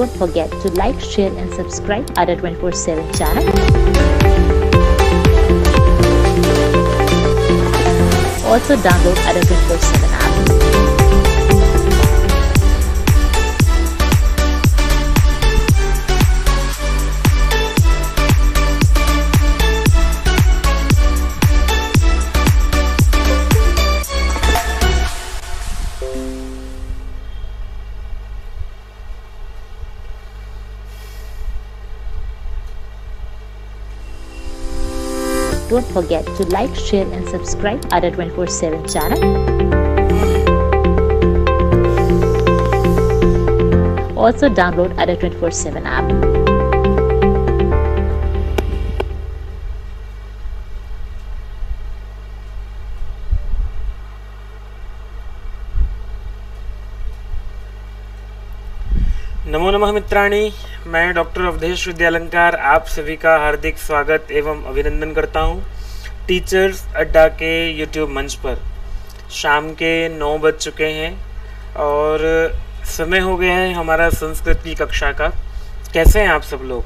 Don't forget to like, share and subscribe Adda247 channel. Also download Adda247 app. Don't forget to like, share and subscribe Adda247 channel. Also download Adda247 app. नमो नमः मित्राणी, मैं doctor Awadhesh विद्यालंकार आप सभी का हार्दिक स्वागत एवं अभिनंदन करता हूँ टीचर्स अड्डा के यूट्यूब मंच पर। शाम के 9 बज चुके हैं और समय हो गया है हमारा संस्कृत की कक्षा का। कैसे हैं आप सब लोग?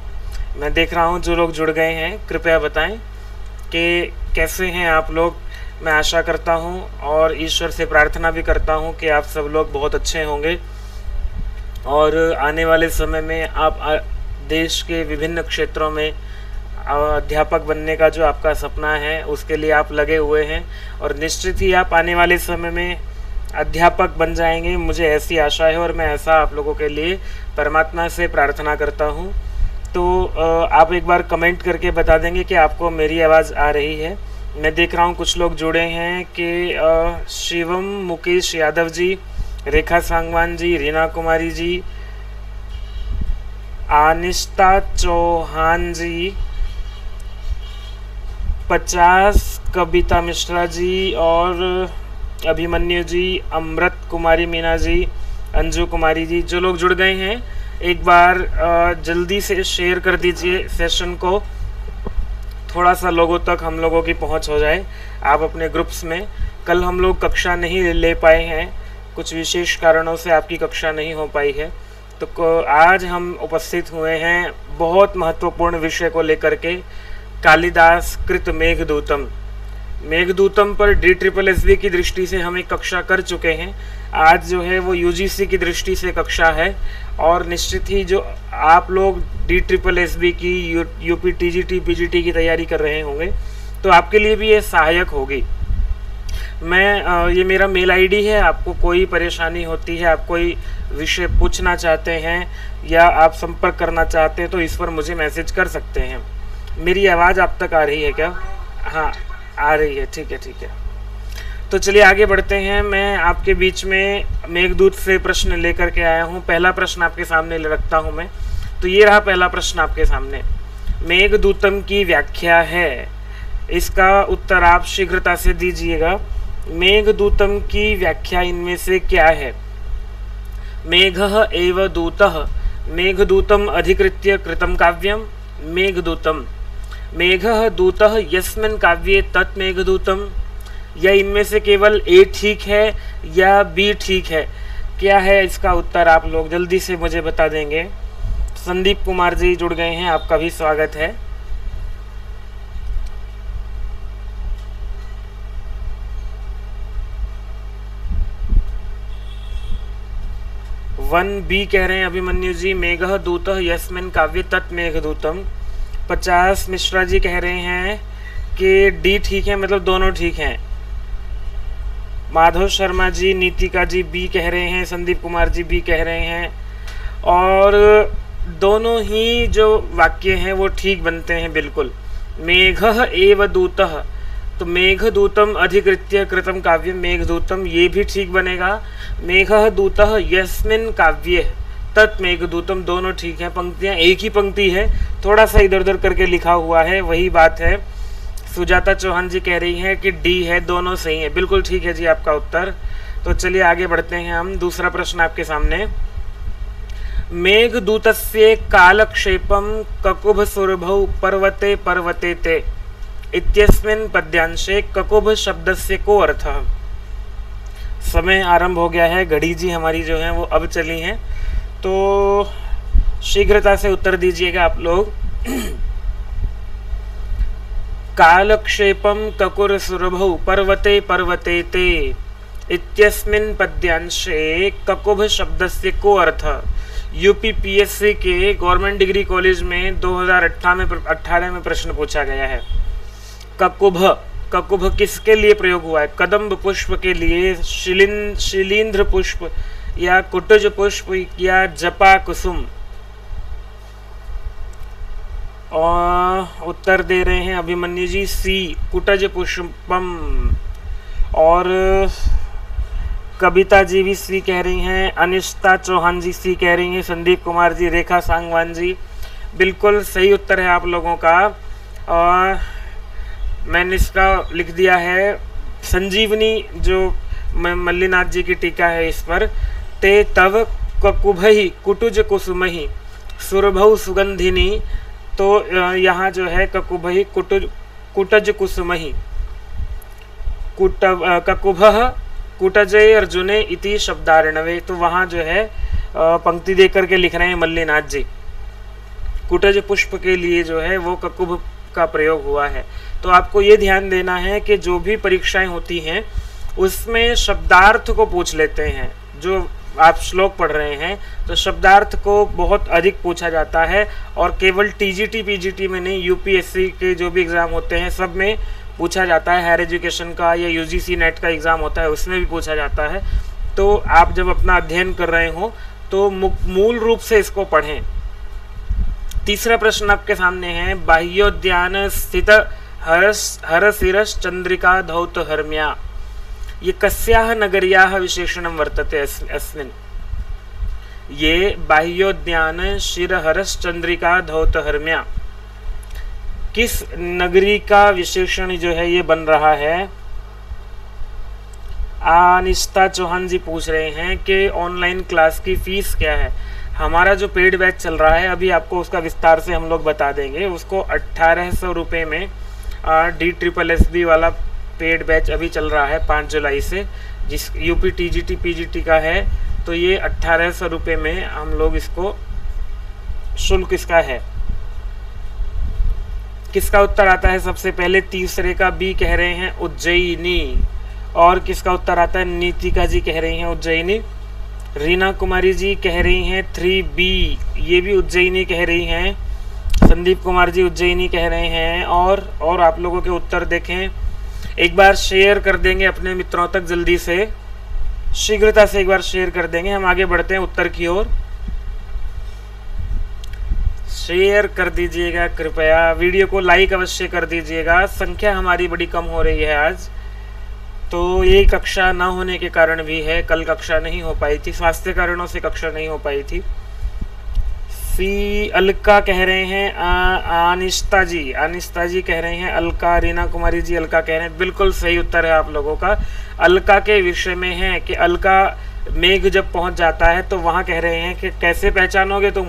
मैं देख रहा हूँ जो लोग जुड़ गए हैं कृपया बताएं कि कैसे हैं आप लोग। मैं आशा करता हूँ और ईश्वर से प्रार्थना भी करता हूँ कि आप सब लोग बहुत अच्छे होंगे और आने वाले समय में आप देश के विभिन्न क्षेत्रों में अध्यापक बनने का जो आपका सपना है उसके लिए आप लगे हुए हैं और निश्चित ही आप आने वाले समय में अध्यापक बन जाएंगे, मुझे ऐसी आशा है और मैं ऐसा आप लोगों के लिए परमात्मा से प्रार्थना करता हूं। तो आप एक बार कमेंट करके बता देंगे कि आपको मेरी आवाज़ आ रही है। मैं देख रहा हूँ कुछ लोग जुड़े हैं कि शिवम, मुकेश यादव जी, रेखा सांगवान जी, रीना कुमारी जी, आनिष्ता चौहान जी, 50 कविता मिश्रा जी और अभिमन्यु जी, अमृत कुमारी मीना जी, अंजू कुमारी जी। जो लोग जुड़ गए हैं एक बार जल्दी से शेयर कर दीजिए सेशन को, थोड़ा सा लोगों तक हम लोगों की पहुंच हो जाए। आप अपने ग्रुप्स में, कल हम लोग कक्षा नहीं ले पाए हैं, कुछ विशेष कारणों से आपकी कक्षा नहीं हो पाई है, तो आज हम उपस्थित हुए हैं बहुत महत्वपूर्ण विषय को लेकर के, कालिदास कृत मेघदूतम्। मेघदूतम् पर DSSSB की दृष्टि से हम एक कक्षा कर चुके हैं। आज जो है वो UGC की दृष्टि से कक्षा है और निश्चित ही जो आप लोग DSSSB की UP TET PGT की तैयारी कर रहे होंगे तो आपके लिए भी ये सहायक होगी। मैं ये मेरा मेल आईडी है, आपको कोई परेशानी होती है, आप कोई विषय पूछना चाहते हैं या आप संपर्क करना चाहते हैं तो इस पर मुझे मैसेज कर सकते हैं। मेरी आवाज़ आप तक आ रही है क्या? हाँ आ रही है, ठीक है ठीक है। तो चलिए आगे बढ़ते हैं। मैं आपके बीच में मेघदूत से प्रश्न लेकर के आया हूँ। पहला प्रश्न आपके सामने रखता हूँ मैं, तो ये रहा पहला प्रश्न आपके सामने, मेघदूतम् की व्याख्या है। इसका उत्तर आप शीघ्रता से दीजिएगा। मेघदूतम् की व्याख्या इनमें से क्या है? मेघः एव दूतः, मेघदूतम् अधिकृत्य कृतं काव्यं मेघदूतम्, मेघः दूतः यस्मिन् काव्ये तत् मेघदूतम्। या इनमें से केवल ए ठीक है या बी ठीक है, क्या है इसका उत्तर? आप लोग जल्दी से मुझे बता देंगे। संदीप कुमार जी जुड़ गए हैं, आपका भी स्वागत है। वन बी कह रहे हैं अभिमन्यु जी, मेघः दूतः यस्मिन् काव्ये तत् मेघदूतम्। 50 मिश्रा जी कह रहे हैं कि डी ठीक है, मतलब दोनों ठीक हैं। माधव शर्मा जी, नीतिका जी बी कह रहे हैं, संदीप कुमार जी बी कह रहे हैं और दोनों ही जो वाक्य हैं वो ठीक बनते हैं बिल्कुल। मेघः एव दूतः, तो मेघदूतम् अधिकृत्य कृतं काव्यं मेघदूतम्, ये भी ठीक बनेगा। मेघः दूतः यस्मिन् काव्ये तत् मेघदूतम्, दोनों ठीक है। पंक्तियाँ एक ही पंक्ति है, थोड़ा सा इधर उधर करके लिखा हुआ है, वही बात है। सुजाता चौहान जी कह रही हैं कि डी है, दोनों सही है, बिल्कुल ठीक है जी आपका उत्तर। तो चलिए आगे बढ़ते हैं हम। दूसरा प्रश्न आपके सामने, मेघदूतस्य कालक्षेपं ककुभसुरभौ पर्वते पर्वते ते इत्यस्मिन् पद्यांशे ककुभ शब्दस्य को अर्थः। समय आरंभ हो गया है, घड़ी जी हमारी जो है वो अब चली हैं, तो शीघ्रता से उत्तर दीजिएगा आप लोग। कालक्षेपम ककुर सुरभौ पर्वते पर्वते ते इत्यस्मिन् पद्यांशे ककुभ शब्दस्य को अर्थ यूपीपीएससी के गवर्नमेंट डिग्री कॉलेज में 2018 में प्रश्न पूछा गया है। ककुभ, ककुभ किसके लिए प्रयोग हुआ है? कदम्ब पुष्प के लिए, शिलींध्र पुष्प या कुटुज पुष्प या जपा कुसुम। और उत्तर दे रहे हैं अभिमन्यु जी सी कुटज पुष्पम। और कविता जी भी सी कह रही हैं, अनिष्ता चौहान जी सी कह रही हैं, संदीप कुमार जी, रेखा सांगवान जी। बिल्कुल सही उत्तर है आप लोगों का। और मैंने इसका लिख दिया है संजीवनी, जो मल्लिनाथ जी की टीका है इस पर। ते तव ककुभहि कुटुज कुसुमहि सुरभौ सुगंधिनी। तो यहाँ जो है ककुभहि कुटुज कुटज कुसुमहि ककुभः कुटजय अर्जुने इति शब्दार्णवे। तो वहाँ जो है पंक्ति दे करके लिख रहे हैं मल्लिनाथ जी, कुटज पुष्प के लिए जो है वो ककुभ का प्रयोग हुआ है। तो आपको ये ध्यान देना है कि जो भी परीक्षाएं होती हैं उसमें शब्दार्थ को पूछ लेते हैं। जो आप श्लोक पढ़ रहे हैं तो शब्दार्थ को बहुत अधिक पूछा जाता है, और केवल टीजीटी पीजीटी में नहीं, यूपीएससी के जो भी एग्ज़ाम होते हैं सब में पूछा जाता है। हायर एजुकेशन का या यूजीसी नेट का एग्ज़ाम होता है उसमें भी पूछा जाता है। तो आप जब अपना अध्ययन कर रहे हो तो मूल रूप से इसको पढ़ें। तीसरा प्रश्न आपके सामने है, बाह्योद्यान स्थित हरशिरश् चंद्रिका धौत हर्म्या ये कस्याः नगर्याः विशेषणं वर्तते अस्मिन्। ये बाह्योद्यान शिरहरश्चंद्रिका धौत हर्म्या किस नगरी का विशेषण जो है ये बन रहा है? अनिष्ता चौहान जी पूछ रहे हैं कि ऑनलाइन क्लास की फ़ीस क्या है। हमारा जो पेड बैच चल रहा है अभी आपको उसका विस्तार से हम लोग बता देंगे। उसको 1800 रुपये में DSSSB वाला पेड बैच अभी चल रहा है 5 जुलाई से, जिस यूपी टीजीटी पीजीटी का है। तो ये 1800 रुपये में हम लोग इसको शुल्क इसका है। किसका उत्तर आता है सबसे पहले? तीसरे का बी कह रहे हैं उज्जैनी। और किसका उत्तर आता है? नीतिका जी कह रही हैं उज्जैनी। रीना कुमारी जी कह रही हैं 3B, ये भी उज्जैनी कह रही हैं। संदीप कुमार जी उज्जैनी कह रहे हैं। और आप लोगों के उत्तर देखें, एक बार शेयर कर देंगे अपने मित्रों तक, जल्दी से शीघ्रता से एक बार शेयर कर देंगे। हम आगे बढ़ते हैं उत्तर की ओर। शेयर कर दीजिएगा कृपया, वीडियो को लाइक अवश्य कर दीजिएगा। संख्या हमारी बड़ी कम हो रही है आज, तो ये कक्षा ना होने के कारण भी है। कल कक्षा नहीं हो पाई थी, स्वास्थ्य कारणों से कक्षा नहीं हो पाई थी। सी अलका कह रहे हैं अनिष्ता जी कह रहे हैं अलका। रीना कुमारी जी अलका कह रहे हैं। बिल्कुल सही उत्तर है आप लोगों का। अलका के विषय में है कि अलका मेघ जब पहुँच जाता है तो वहाँ कह रहे हैं कि कैसे पहचानोगे तुम,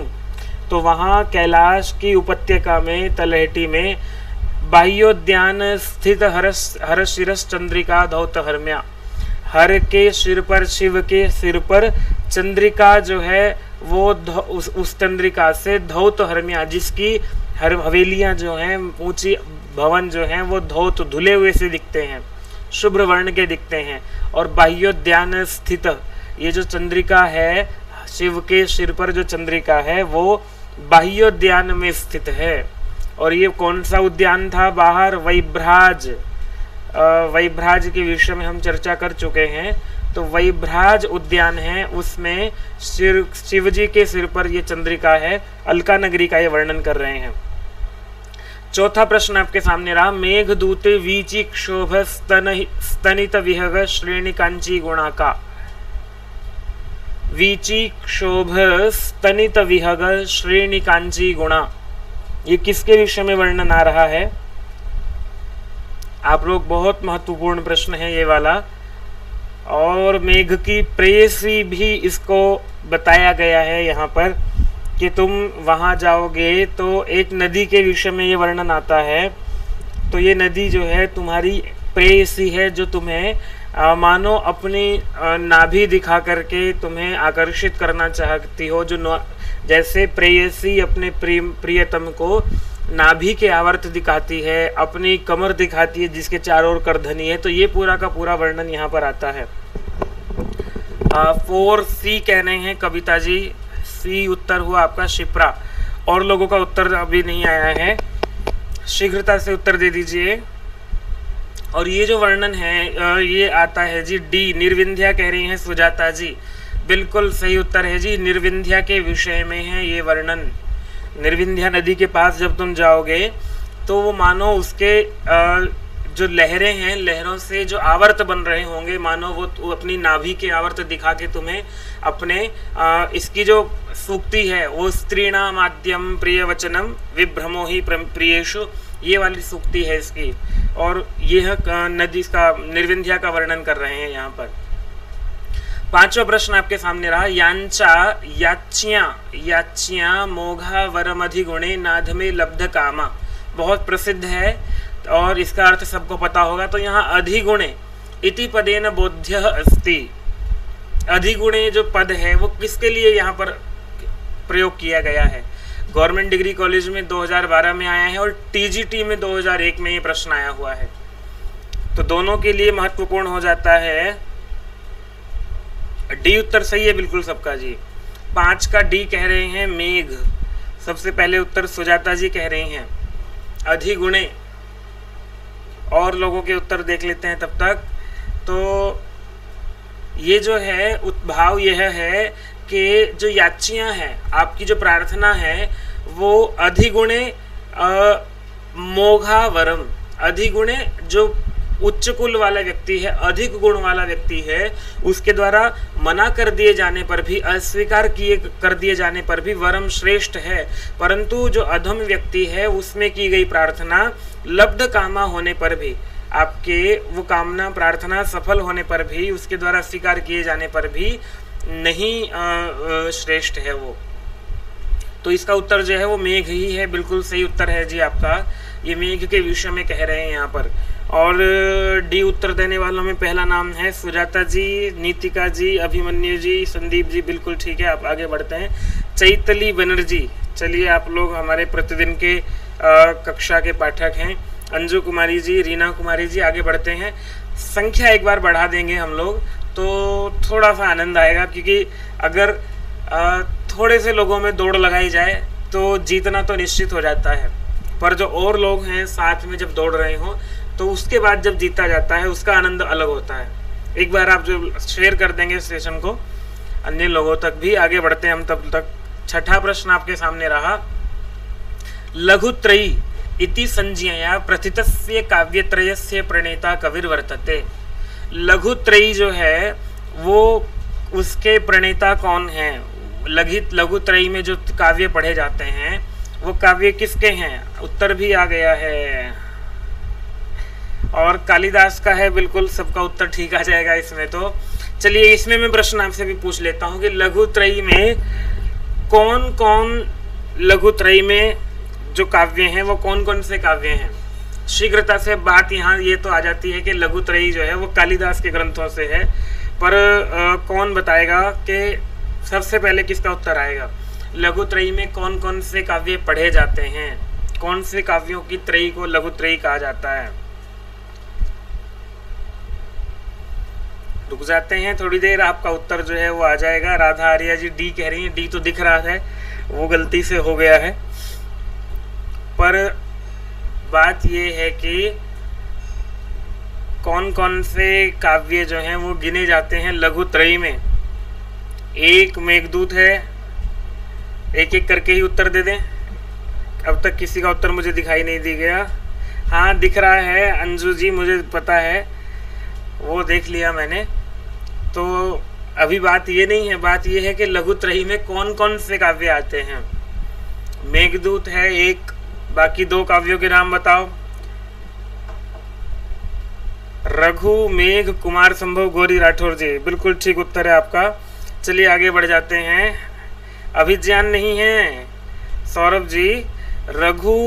तो वहाँ कैलाश की उपत्यका में तलहटी में बाह्योद्यान स्थित हरशिरश् चंद्रिका धौत हर्म्या। हर के सिर पर, शिव के सिर पर, चंद्रिका जो है वो उस चंद्रिका से धौत हर्म्या, जिसकी हर हवेलियाँ जो हैं, ऊंची भवन जो हैं वो धौत धुले हुए से दिखते हैं, शुभ्र वर्ण के दिखते हैं। और बाह्योद्यान स्थित, ये जो चंद्रिका है, शिव के सिर पर जो चंद्रिका है वो बाह्योद्यान में स्थित है। और ये कौन सा उद्यान था बाहर? वैभ्राज। वैभ्राज के विषय में हम चर्चा कर चुके हैं। तो वैभ्राज उद्यान है, उसमें शिव जी के सिर पर ये चंद्रिका है। अलका नगरी का ये वर्णन कर रहे हैं। चौथा प्रश्न आपके सामने रहा, मेघदूते वीचि क्षोभ स्तनित विहग श्रेणी कांची गुणा का। वीची क्षोभ स्तनित विहग श्रेणी कांची गुणा, ये किसके विषय में वर्णन आ रहा है? आप लोग, बहुत महत्वपूर्ण प्रश्न है ये वाला। और मेघ की प्रेयसी भी इसको बताया गया है यहाँ पर कि तुम वहाँ जाओगे तो एक नदी के विषय में ये वर्णन आता है। तो ये नदी जो है तुम्हारी प्रेयसी है, जो तुम्हें मानो अपनी नाभि दिखा करके तुम्हें आकर्षित करना चाहती हो। जो जैसे प्रेयसी अपने प्रियतम को नाभि के आवर्त दिखाती है, अपनी कमर दिखाती है जिसके चारों ओर करधनी है, तो ये पूरा का पूरा वर्णन यहाँ पर आता है। 4C कह रहे हैं कविता जी, सी उत्तर हुआ आपका शिप्रा। और लोगों का उत्तर अभी नहीं आया है, शीघ्रता से उत्तर दे दीजिए। और ये जो वर्णन है ये आता है जी डी, निर्विंध्या कह रही हैं सुजाता जी, बिल्कुल सही उत्तर है जी, निर्विंध्या के विषय में है ये वर्णन। निर्विंध्या नदी के पास जब तुम जाओगे तो वो मानो उसके जो लहरें हैं, लहरों से जो आवर्त बन रहे होंगे, मानो वो अपनी नाभि के आवर्त दिखा के तुम्हें अपने इसकी जो सूक्ति है वो स्त्रीणामाद्यम प्रिय वचनम विभ्रमो ही प्रियेशु, ये वाली सूक्ति है इसकी। और यह नदी का, निर्विंध्या का वर्णन कर रहे हैं यहाँ पर। पांचवा प्रश्न आपके सामने रहा, यांचा याच्या याच्या मोघा वरमधिगुणे नाध में लब्ध कामा, बहुत प्रसिद्ध है और इसका अर्थ सबको पता होगा। तो यहाँ अधिगुणे इति पदेन बोध्य अस्ति, अधिगुणे जो पद है वो किसके लिए यहाँ पर प्रयोग किया गया है? गवर्नमेंट डिग्री कॉलेज में 2012 में आया है और टीजीटी में 2001 में ये प्रश्न आया हुआ है, तो दोनों के लिए महत्वपूर्ण हो जाता है। डी उत्तर सही है बिल्कुल सबका जी। 5 का डी कह रहे हैं मेघ, सबसे पहले उत्तर सुजाता जी कह रही हैं, अधिगुणे। और लोगों के उत्तर देख लेते हैं तब तक। तो ये जो है उद्भाव यह है कि जो याचियाँ हैं, आपकी जो प्रार्थना है वो अधिगुणे मोघा वरम, अधिगुणे जो उच्च कुल वाला व्यक्ति है, अधिक गुण वाला व्यक्ति है, उसके द्वारा मना कर दिए जाने पर भी, अस्वीकार किए कर दिए जाने पर भी वरम श्रेष्ठ है। परंतु जो अधम व्यक्ति है उसमें की गई प्रार्थना लब्ध कामा होने पर भी, आपके वो कामना प्रार्थना सफल होने पर भी, उसके द्वारा स्वीकार किए जाने पर भी नहीं श्रेष्ठ है वो। तो इसका उत्तर जो है वो मेघ ही है, बिल्कुल सही उत्तर है जी आपका। ये मेघ के विषय में कह रहे हैं यहाँ पर। और डी उत्तर देने वालों में पहला नाम है सुजाता जी, नीतिका जी, अभिमन्यु जी, संदीप जी, बिल्कुल ठीक है। आप आगे बढ़ते हैं, चैतली बनर्जी, चलिए आप लोग हमारे प्रतिदिन के कक्षा के पाठक हैं। अंजू कुमारी जी, रीना कुमारी जी, आगे बढ़ते हैं। संख्या एक बार बढ़ा देंगे हम लोग तो थोड़ा सा आनंद आएगा, क्योंकि अगर थोड़े से लोगों में दौड़ लगाई जाए तो जीतना तो निश्चित हो जाता है, पर जो और लोग हैं साथ में जब दौड़ रहे हों तो उसके बाद जब जीता जाता है उसका आनंद अलग होता है। एक बार आप जो शेयर कर देंगे सेशन को अन्य लोगों तक भी। आगे बढ़ते हैं हम तब तक। 6ठा प्रश्न आपके सामने रहा, लघुत्रयी इति संज्ञया प्रथितस्य काव्यत्रयस्य प्रणेता कविर वर्तते। लघुत्रयी जो है वो उसके प्रणेता कौन है? लघुत्रयी में जो काव्य पढ़े जाते हैं वो काव्य किसके हैं? उत्तर भी आ गया है और कालिदास का है, बिल्कुल सबका उत्तर ठीक आ जाएगा इसमें। तो चलिए इसमें मैं प्रश्न आपसे भी पूछ लेता हूँ कि लघुत्रयी में कौन कौन, लघुत्रयी में जो काव्य हैं वो कौन कौन से काव्य हैं? शीघ्रता से बात यहाँ ये तो आ जाती है कि लघुत्रयी जो है वो कालिदास के ग्रंथों से है, पर कौन बताएगा कि सबसे पहले किसका उत्तर आएगा? लघुत्रयी में कौन कौन से काव्य पढ़े जाते हैं, कौन से काव्यों की त्रयी को लघुत्रयी कहा जाता है? रुक जाते हैं थोड़ी देर, आपका उत्तर जो है वो आ जाएगा। राधा आर्या जी डी कह रही हैं, डी तो दिख रहा है, वो गलती से हो गया है। पर बात ये है कि कौन कौन से काव्य जो हैं वो गिने जाते हैं लघुत्रयी में। एक मेघदूत है, एक एक करके ही उत्तर दे दें, अब तक किसी का उत्तर मुझे दिखाई नहीं दी गया। हाँ दिख रहा है अंजू जी, मुझे पता है, वो देख लिया मैंने। तो अभी बात ये नहीं है, बात ये है कि लघुत्रयी में कौन कौन से काव्य आते हैं। मेघदूत है एक, बाकी 2 काव्यों के नाम बताओ। रघु, मेघ, कुमार संभव, गौरी राठौर जी, बिल्कुल ठीक उत्तर है आपका। चलिए आगे बढ़ जाते हैं। अभिज्ञान नहीं है सौरभ जी। रघु,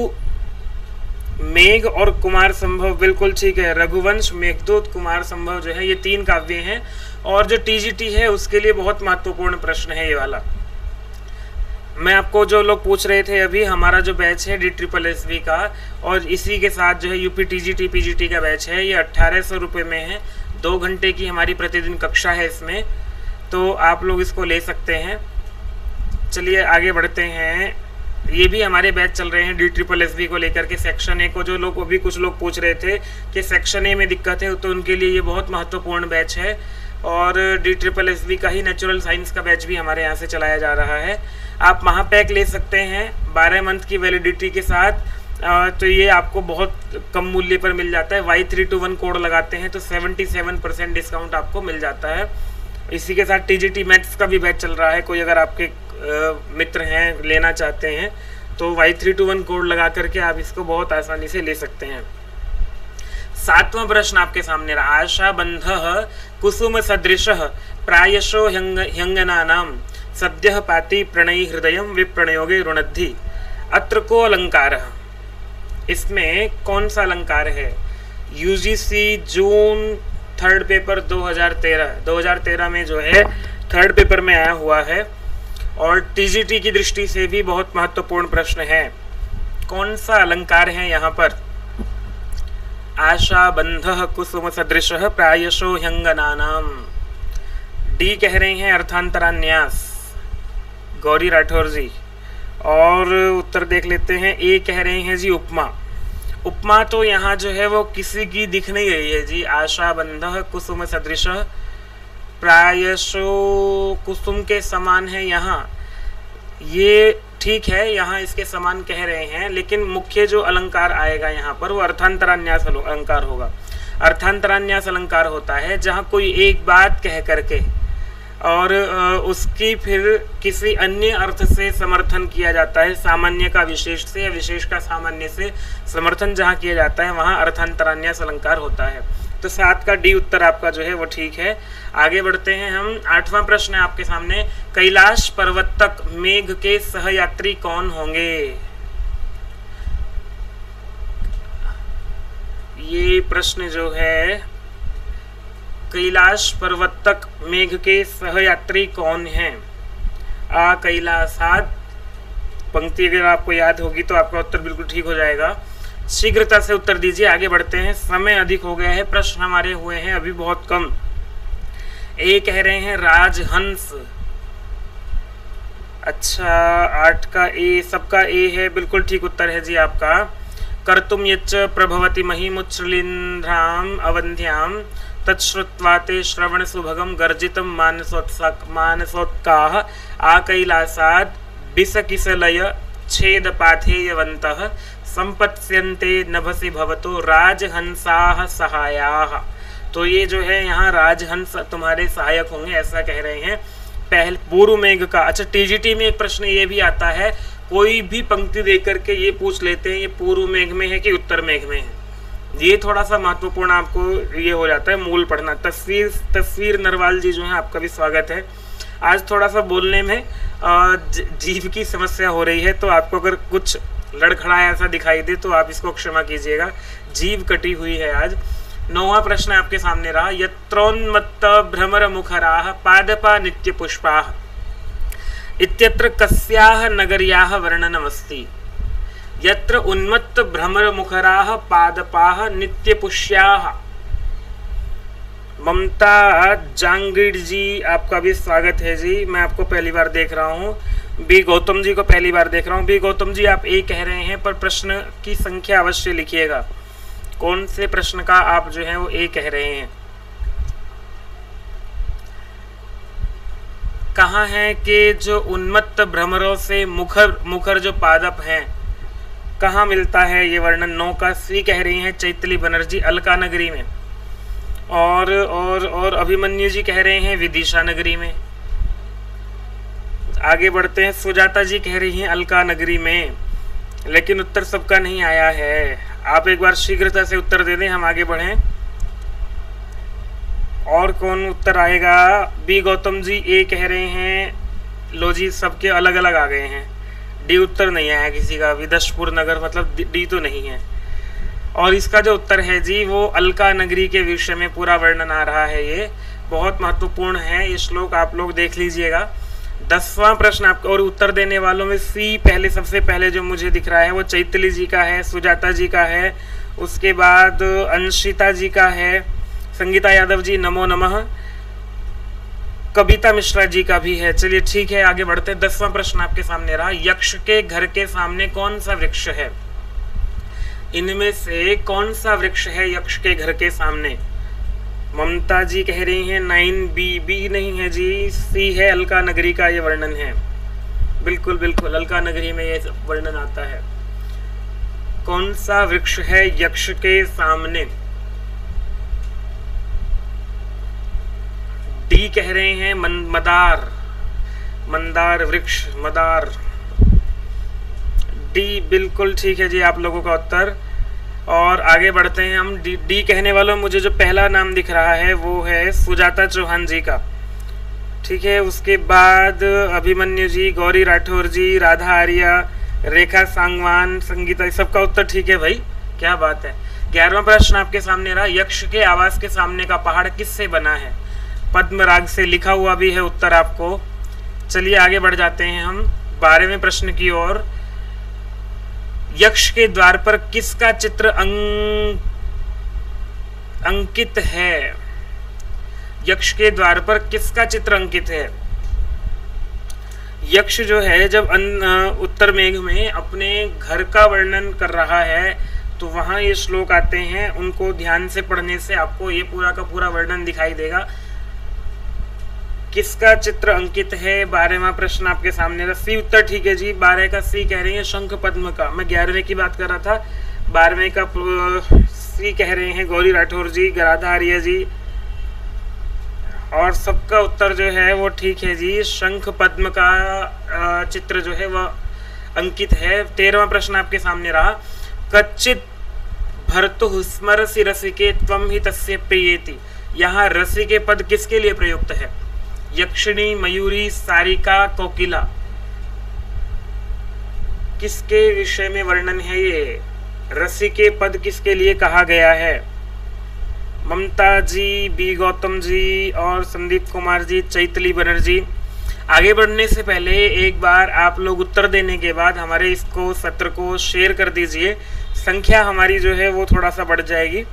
मेघ और कुमार संभव बिल्कुल ठीक है। रघुवंश, मेघदूत, कुमार संभव जो है ये 3 काव्य हैं और जो टीजीटी है उसके लिए बहुत महत्वपूर्ण प्रश्न है ये वाला। मैं आपको जो लोग पूछ रहे थे, अभी हमारा जो बैच है DSSSB का और इसी के साथ जो है UP TET PGT का बैच है, ये 1800 रुपये में है। 2 घंटे की हमारी प्रतिदिन कक्षा है इसमें, तो आप लोग इसको ले सकते हैं। चलिए आगे बढ़ते हैं। ये भी हमारे बैच चल रहे हैं DSSSB को लेकर के, सेक्शन ए को। जो लोग अभी कुछ लोग पूछ रहे थे कि सेक्शन ए में दिक्कत है, तो उनके लिए ये बहुत महत्वपूर्ण बैच है। और DSSSB का ही नेचुरल साइंस का बैच भी हमारे यहाँ से चलाया जा रहा है। आप महापैक ले सकते हैं 12 मंथ की वैलिडिटी के साथ, तो ये आपको बहुत कम मूल्य पर मिल जाता है। Y321 कोड लगाते हैं तो 77% डिस्काउंट आपको मिल जाता है। इसी के साथ TGT मैथ्स का भी बैच चल रहा है। कोई अगर आपके मित्र हैं, लेना चाहते हैं, तो Y321 कोड लगा करके आप इसको बहुत आसानी से ले सकते हैं। 7वां प्रश्न आपके सामने रहा, आशा बंधः कुसुम सदृशः प्रायशो ह्यंगनानां सद्यः पाति प्रणयी हृदयं विप्रणयोगे रुणद्धि। अत्र को अलंकार, इसमें कौन सा अलंकार है? UGC जून 3rd पेपर 2013 में जो है 3rd पेपर में आया हुआ है और TGT की दृष्टि से भी बहुत महत्वपूर्ण प्रश्न है। कौन सा अलंकार है यहाँ पर? आशा बंधः कुसुम सदृशः प्रायशो ह्यंगनानाम। डी कह रहे हैं अर्थांतरान्यास, गौरी राठौर जी। और उत्तर देख लेते हैं। ए कह रहे हैं जी उपमा। उपमा तो यहाँ जो है वो किसी की दिख नहीं रही है जी। आशा बंधः कुसुम सदृशः प्रायशो, कुसुम के समान है यहाँ, ये ठीक है, यहाँ इसके समान कह रहे हैं, लेकिन मुख्य जो अलंकार आएगा यहाँ पर वो अर्थांतरान्यास अलंकार होगा। अर्थांतरान्यास अलंकार होता है जहाँ कोई एक बात कह करके और उसकी फिर किसी अन्य अर्थ से समर्थन किया जाता है। सामान्य का विशेष से या विशेष का सामान्य से समर्थन जहाँ किया जाता है वहाँ अर्थांतरान्यास अलंकार होता है। तो 7 का डी उत्तर आपका जो है वो ठीक है। आगे बढ़ते हैं हम। 8वां प्रश्न है आपके सामने, कैलाश पर्वत तक मेघ के सहयात्री कौन होंगे? ये प्रश्न जो है, कैलाश पर्वत तक मेघ के सहयात्री कौन हैं? आ कैलासाद पंक्ति अगर आपको याद होगी तो आपका उत्तर बिल्कुल ठीक हो जाएगा। शीघ्रता से उत्तर दीजिए। आगे बढ़ते हैं, समय अधिक हो गया है, प्रश्न हमारे हुए हैं अभी बहुत कम। ए कह रहे हैं राजहंस। अच्छा, 8 का ए, सबका ए है, बिल्कुल ठीक उत्तर है जी आपका। कर्तुम यच्च प्रभवति मही मुच्छ्रलिंध्राम अवंध्याम तत्श्रुत्वाते श्रवण सुभगम गर्जितम मानसोत्साह आकैलासाद बिसकिसलय छेद पाथेयवन्तः संपत्स्यन्ते नभसि भवतो राजहंसाः सहायाः। तो ये जो है यहाँ राजहंस तुम्हारे सहायक होंगे ऐसा कह रहे हैं। पहल पूर्व मेघ का। अच्छा, TGT में एक प्रश्न ये भी आता है, कोई भी पंक्ति दे करके ये पूछ लेते हैं ये पूर्व मेघ में है कि उत्तर मेघ में है। ये थोड़ा सा महत्वपूर्ण आपको ये हो जाता है, मूल पढ़ना। तस्वीर नरवाल जी जो है आपका भी स्वागत है। आज थोड़ा सा बोलने में जीभ की समस्या हो रही है, तो आपको अगर कुछ लड़खड़ाया ऐसा दिखाई दे तो आप इसको क्षमा कीजिएगा, जीभ कटी हुई है आज। 9वां प्रश्न आपके सामने रहा, यत्रोन्मत्त भ्रमर मुखराः पादपा नित्य पुष्पाः इत्यत्र कस्याः नगर्याः वर्णनमस्ति? यत्र उन्मत्त भ्रमर मुखराः पादपाः नित्य पुष्याः। ममता जांगिड़ जी आपका भी स्वागत है जी। मैं आपको पहली बार देख रहा हूँ, बी गौतम जी को पहली बार देख रहा हूँ। बी गौतम जी आप ए कह रहे हैं, पर प्रश्न की संख्या अवश्य लिखिएगा कौन से प्रश्न का आप जो है वो ए कह रहे हैं। कहाँ है कि जो उन्मत्त भ्रमरों से मुखर जो पादप हैं, कहाँ मिलता है ये वर्णन? 9 का सी कह रही हैं चैतली बनर्जी, अलका नगरी में। और अभिमन्यु जी कह रहे हैं विदिशा नगरी में। आगे बढ़ते हैं, सुजाता जी कह रही हैं अलका नगरी में, लेकिन उत्तर सबका नहीं आया है। आप एक बार शीघ्रता से उत्तर दे दें, हम आगे बढ़ें। और कौन उत्तर आएगा? बी गौतम जी ए कह रहे हैं। लो जी, सबके अलग अलग आ गए हैं। डी उत्तर नहीं आया किसी का, विदशपुर नगर, मतलब डी तो नहीं है। और इसका जो उत्तर है जी वो अलका नगरी के विषय में पूरा वर्णन आ रहा है। ये बहुत महत्वपूर्ण है, ये श्लोक आप लोग देख लीजिएगा। 10वां प्रश्न आपका, और उत्तर देने वालों में सी पहले सबसे पहले जो मुझे दिख रहा है वो चैतली जी का है, सुजाता जी का है, उसके बाद अंशिता जी का है, संगीता यादव जी नमो नमः, कविता मिश्रा जी का भी है। चलिए ठीक है, आगे बढ़ते हैं। 10वां प्रश्न आपके सामने रहा, यक्ष के घर के सामने कौन सा वृक्ष है? इनमें से कौन सा वृक्ष है यक्ष के घर के सामने? ममता जी कह रही हैं 9B नहीं है जी, सी है, अलका नगरी का ये वर्णन है। बिल्कुल बिल्कुल, अलका नगरी में ये वर्णन आता है। कौन सा वृक्ष है यक्ष के सामने? डी कह रहे हैं मदार, मंदार वृक्ष, मदार, डी बिल्कुल ठीक है जी आप लोगों का उत्तर। और आगे बढ़ते हैं हम, डी कहने वालों मुझे जो पहला नाम दिख रहा है वो है सुजाता चौहान जी का, ठीक है। उसके बाद अभिमन्यु जी, गौरी राठौर जी, राधा आर्या, रेखा सांगवान, संगीता, सबका उत्तर ठीक है भाई, क्या बात है। 11वां प्रश्न आपके सामने रहा, यक्ष के आवास के सामने का पहाड़ किससे बना है? पद्मराग से लिखा हुआ भी है उत्तर आपको। चलिए आगे बढ़ जाते हैं हम 12वें प्रश्न की ओर, यक्ष के द्वार पर किसका चित्र अंकित है? यक्ष के द्वार पर किसका चित्र अंकित है? यक्ष जो है जब उत्तर मेघ में अपने घर का वर्णन कर रहा है तो वहां ये श्लोक आते हैं, उनको ध्यान से पढ़ने से आपको ये पूरा का पूरा वर्णन दिखाई देगा। किसका चित्र अंकित है? 12वां प्रश्न आपके सामने था, सी उत्तर ठीक है जी, 12 का सी कह रही है शंख पद्म का। मैं 11वें की बात कर रहा था, 12वें का सी कह रहे हैं गौरी राठौर जी, राधा आर्या जी, और सबका उत्तर जो है वो ठीक है जी, शंख पद्म का चित्र जो है वह अंकित है। 13वां प्रश्न आपके सामने रहा, कच्चित भर्तुः स्मरसि रसिके त्वं हि तस्य प्रियेति, यहाँ रसी के पद किसके लिए प्रयुक्त है? यक्षिणी, मयूरी, सारिका, कोकिला, किसके विषय में वर्णन है ये? रसी के पद किसके लिए कहा गया है? ममता जी, बी गौतम जी और संदीप कुमार जी, चैतली बनर्जी। आगे बढ़ने से पहले एक बार आप लोग उत्तर देने के बाद हमारे इसको सत्र को शेयर कर दीजिए, संख्या हमारी जो है वो थोड़ा सा बढ़ जाएगी।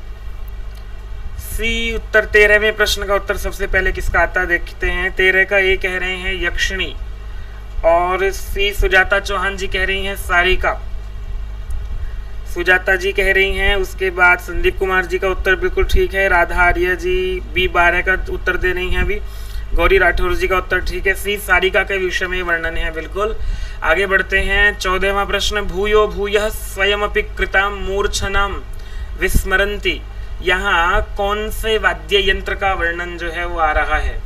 सी उत्तर 13वें प्रश्न का उत्तर सबसे पहले किसका आता है देखते हैं। 13 का ये कह रहे हैं यक्षिणी, और सी सुजाता चौहान जी कह रही हैं सारिका, सुजाता जी कह रही हैं, उसके बाद संदीप कुमार जी का उत्तर बिल्कुल ठीक है, राधा आर्या जी बी 12 का उत्तर दे रही हैं अभी, गौरी राठौर जी का उत्तर ठीक है, सी सारिका के विषय में वर्णन है बिल्कुल। आगे बढ़ते हैं 14वां प्रश्न, भूयो भूयः स्वयमपि कृतां मूर्छनां विस्मरन्ति, यहाँ कौन से वाद्य यंत्र का वर्णन जो है वो आ रहा है?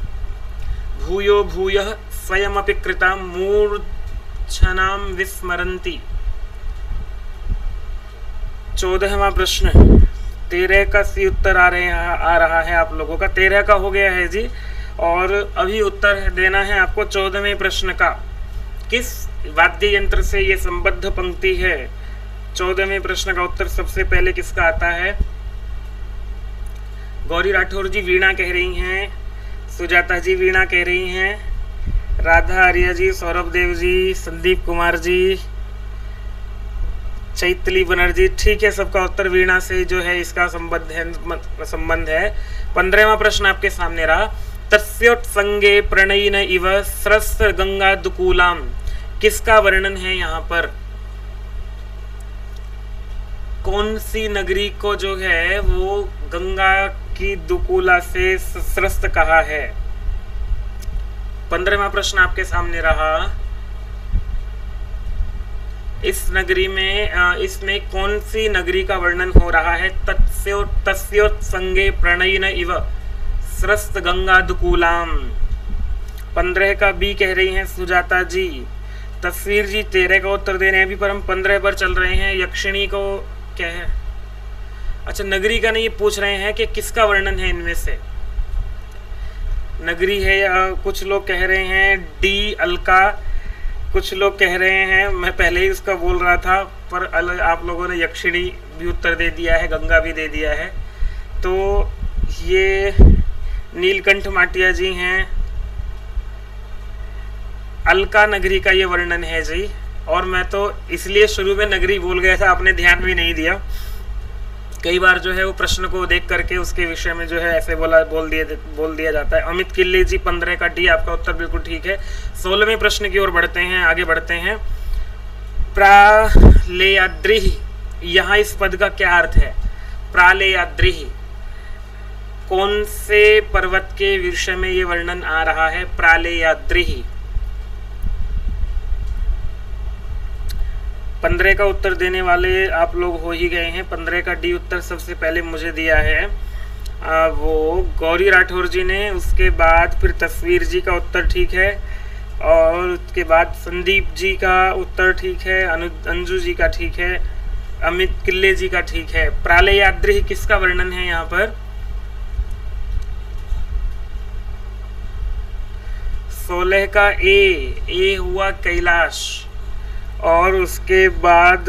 भूयो भूयः स्वयमपि कृतां मूर्छनां विस्मरन्ति, 14वां प्रश्न। 13 का सी उत्तर आ रहा है आप लोगों का, 13 का हो गया है जी, और अभी उत्तर देना है आपको 14वें प्रश्न का, किस वाद्य यंत्र से ये संबद्ध पंक्ति है? 14वें प्रश्न का उत्तर सबसे पहले किसका आता है? गौरी राठौर जी वीणा कह रही हैं, सुजाता जी वीणा कह रही हैं, राधा आर्या जी, सौरभ देव जी, संदीप कुमार जी, चैतली बनर्जी, ठीक है, सबका उत्तर वीणा से जो है इसका संबंध है। 15वां प्रश्न आपके सामने रहा, तस्योत्संगे प्रणयिन इव स्रस्र गंगा दुकूलाम, किसका वर्णन है यहाँ पर? कौन सी नगरी को जो है वो गंगा की दुकूला से स्रस्त कहा है? 15वां प्रश्न आपके सामने रहा, इस नगरी में इसमें कौन सी नगरी का वर्णन हो रहा है? तस्योत्संगे प्रणयिन इव स्रस्त गंगा दुकूलाम, 15 का बी कह रही हैं सुजाता जी, तस्वीर जी 13 का उत्तर दे रहे हैं अभी, पर हम 15 पर चल रहे हैं। यक्षिणी को क्या है? अच्छा, नगरी का नहीं, ये पूछ रहे हैं कि किसका वर्णन है इनमें से, नगरी है कुछ लोग कह रहे हैं डी अलका, कुछ लोग कह रहे हैं, मैं पहले ही उसका बोल रहा था, पर आप लोगों ने यक्षिणी भी उत्तर दे दिया है, गंगा भी दे दिया है, तो ये नीलकंठ माटिया जी हैं, अलका नगरी का ये वर्णन है जी। और मैं तो इसलिए शुरू में नगरी बोल गया था, आपने ध्यान भी नहीं दिया। कई बार जो है वो प्रश्न को देख करके उसके विषय में जो है ऐसे बोल दिया जाता है। अमित किल्ले जी 15 का डी आपका उत्तर बिल्कुल ठीक है। 16वें प्रश्न की ओर बढ़ते हैं, आगे बढ़ते हैं। प्रालेयाद्रिहि, यहाँ इस पद का क्या अर्थ है? प्रालेयाद्रिहि कौन से पर्वत के विषय में ये वर्णन आ रहा है? प्रालेयाद्रिहि 15 का उत्तर देने वाले आप लोग हो ही गए हैं। 15 का डी उत्तर सबसे पहले मुझे दिया है वो गौरी राठौर जी ने, उसके बाद फिर तस्वीर जी का उत्तर ठीक है, और उसके बाद संदीप जी का उत्तर ठीक है, अंजू जी का ठीक है, अमित किल्ले जी का ठीक है। प्रालेयाद्रिहि किसका वर्णन है यहाँ पर? 16 का ए हुआ कैलाश, और उसके बाद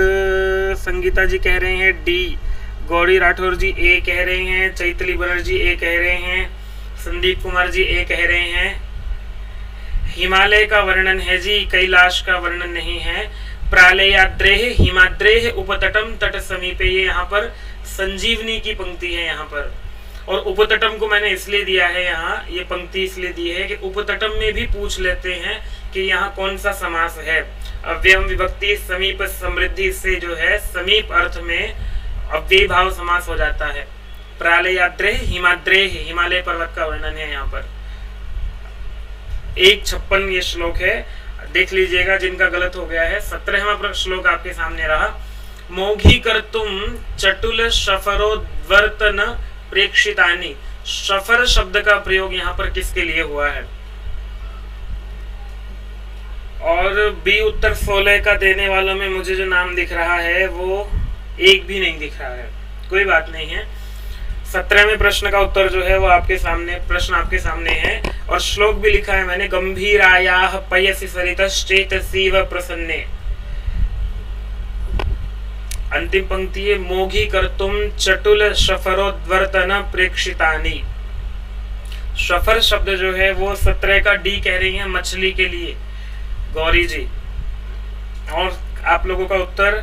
संगीता जी कह रहे हैं डी, गौरी राठौर जी ए कह रहे हैं, चैतली बनर्जी ए कह रहे हैं, संदीप कुमार जी ए कह रहे हैं। हिमालय का वर्णन है जी, कैलाश का वर्णन नहीं है। प्रालेयाद्रेह हिमाद्रेह उपतटम तट समीपे, ये यहाँ पर संजीवनी की पंक्ति है यहाँ पर। और उपतटम को मैंने इसलिए दिया है, यहाँ ये पंक्ति इसलिए दी है कि उपतटम में भी पूछ लेते हैं कि यहाँ कौन सा समास है। अव्ययम विभक्ति समीप समृद्धि से जो है समीप अर्थ में अव्यय भाव समास हो जाता है। प्रालेयाद्रेह हिमाद्रेह हिमालय पर्वत का वर्णन है यहाँ पर। 156 ये श्लोक है, देख लीजिएगा जिनका गलत हो गया है। 17वां श्लोक आपके सामने रहा। मोघी कर तुम चटुल शफरोद्वर्तन प्रेक्षितानि, शफर शब्द का प्रयोग यहाँ पर किसके लिए हुआ है? और बी उत्तर 16 का देने वालों में मुझे जो नाम दिख रहा है वो एक भी नहीं दिख रहा है, कोई बात नहीं है। 17वें प्रश्न का उत्तर जो है वो आपके सामने, प्रश्न आपके सामने है, और श्लोक भी लिखा है मैंने। गंभीरायाः पयसि सरितश्चेतसी व प्रसन्ने, अंतिम पंक्ति है मोघी कर्तुम चटुल शफरोद्वर्तन प्रेक्षितानि। शफर शब्द जो है वो 17 का डी कह रही है मछली के लिए गौरी जी, और आप लोगों का उत्तर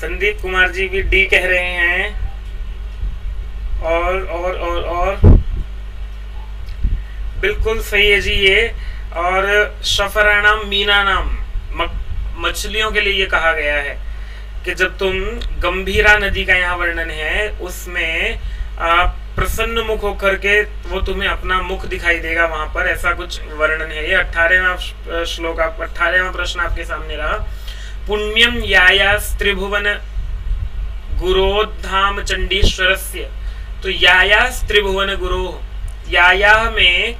संदीप कुमार जी भी डी कह रहे हैं, और बिल्कुल सही है जी ये। और शफराणाम मीनानाम, मछलियों के लिए ये कहा गया है कि जब तुम गंभीरा नदी का यहाँ वर्णन है उसमें आप प्रसन्न मुख होकर के वो तुम्हें अपना मुख दिखाई देगा वहां पर, ऐसा कुछ वर्णन है ये। 18वां श्लोक आप 18वां प्रश्न आपके सामने रहा। पुण्यम यायास त्रिभुवन गुरोधाम चंडीश्वरस्य, तो यायास त्रिभुवन गुरो, याया में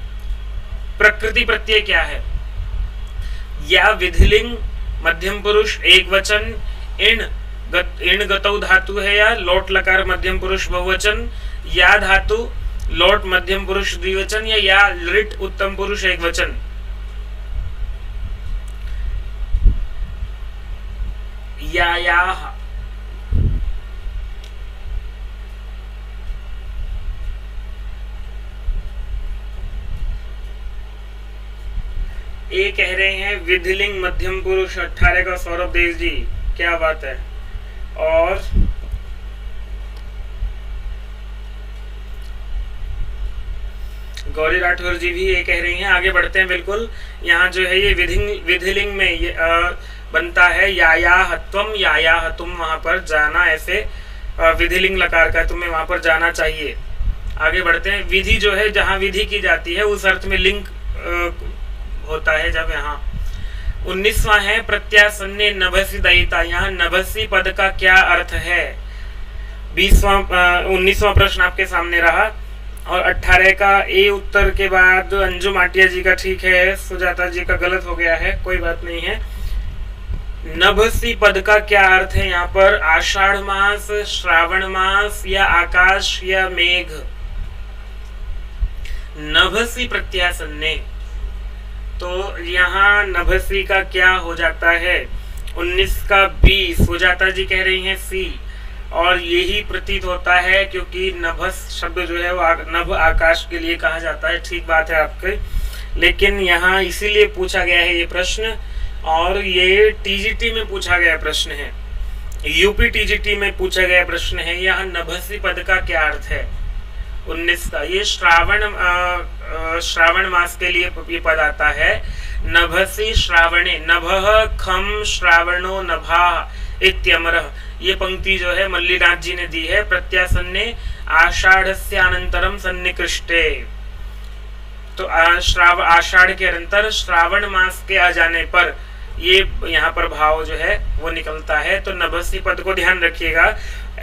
प्रकृति प्रत्यय क्या है? या विधिलिंग मध्यम पुरुष एक वचन, इण गतौ धातु है या लोट लकार मध्यम पुरुष बहुवचन, या धातु लोट मध्यम पुरुष द्विवचन, या लिट उत्तम पुरुष एक वचन। यायाः ये कह रहे हैं विधिलिंग मध्यम पुरुष। 18 का सौरभ देव जी क्या बात है। और गौरी राठौर जी भी ये कह रही हैं। आगे बढ़ते हैं बिल्कुल। यहाँ जो है ये विधिलिंग में ये बनता है यायाह त्वम यायाह, तुम वहां पर जाना, ऐसे विधिलिंग लकार का, तुम्हें वहां पर जाना चाहिए। आगे बढ़ते हैं। विधि जो है जहाँ विधि की जाती है उस अर्थ में लिंग होता है जब यहाँ। 19वां है प्रत्यासन्ने नभसि दयिता, यहाँ नभसी पद का क्या अर्थ है? 19वां प्रश्न आपके सामने रहा। और 18 का ए उत्तर के बाद अंजू माटिया जी का ठीक है, सुजाता जी का गलत हो गया है, कोई बात नहीं है। नभसी पद का क्या अर्थ है यहाँ पर? आषाढ़ मास, श्रावण मास या आकाश या मेघ। नभसी प्रत्यासन्ने, तो यहाँ नभसी का क्या हो जाता है? 19 का बी, सुजाता जी कह रही हैं सी, और यही प्रतीत होता है क्योंकि नभस शब्द जो है वो नभ आकाश के लिए कहा जाता है। ठीक बात है आपके। लेकिन यहाँ इसीलिए पूछा गया है ये प्रश्न, और ये टीजीटी में पूछा गया प्रश्न है, यूपी टीजीटी में पूछा गया प्रश्न है। यहाँ नभसी पद का क्या अर्थ है 19 का, ये श्रावण मास के लिए ये पद आता है। नभसी श्रावणे, नभः खम श्रावणो नभा इत्यमरः, ये पंक्ति जो है मल्लिनाथ जी ने दी है। प्रत्यासन्ने आषाढ़स्य अनंतरम सन्निकृष्टे, तो आषाढ़ के अंतर श्रावण मास के आ जाने पर ये यहाँ पर भाव जो है वो निकलता है। तो नभसी पद को ध्यान रखिएगा।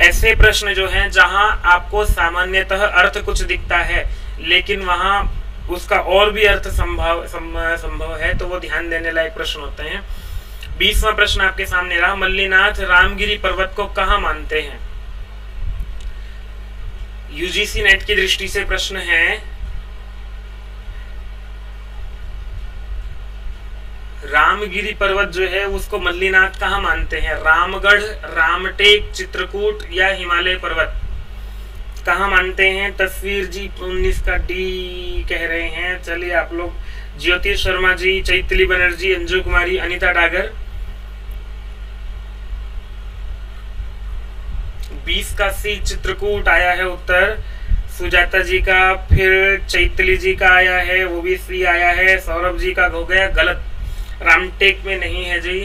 ऐसे प्रश्न जो हैं जहाँ आपको सामान्यतः अर्थ कुछ दिखता है लेकिन वहाँ उसका और भी अर्थ संभव है, तो वो ध्यान देने लायक प्रश्न होते हैं। 20वां प्रश्न आपके सामने रहा, मल्लिनाथ रामगिरी पर्वत को कहाँ मानते हैं। यूजीसी नेट की दृष्टि से प्रश्न है, रामगिरी पर्वत जो है उसको मल्लिनाथ कहाँ मानते हैं। रामगढ़, रामटेक, चित्रकूट या हिमालय पर्वत कहाँ मानते हैं। तस्वीर जी 19 का डी कह रहे हैं। चलिए आप लोग, ज्योति शर्मा जी, चैतली बनर्जी, अंजू कुमारी, अनीता डागर। 20 का सी चित्रकूट आया है उत्तर, सुजाता जी का, फिर चैतली जी का आया है वो भी सी आया है, सौरभ जी का हो गया गलत, रामटेक में नहीं है जी।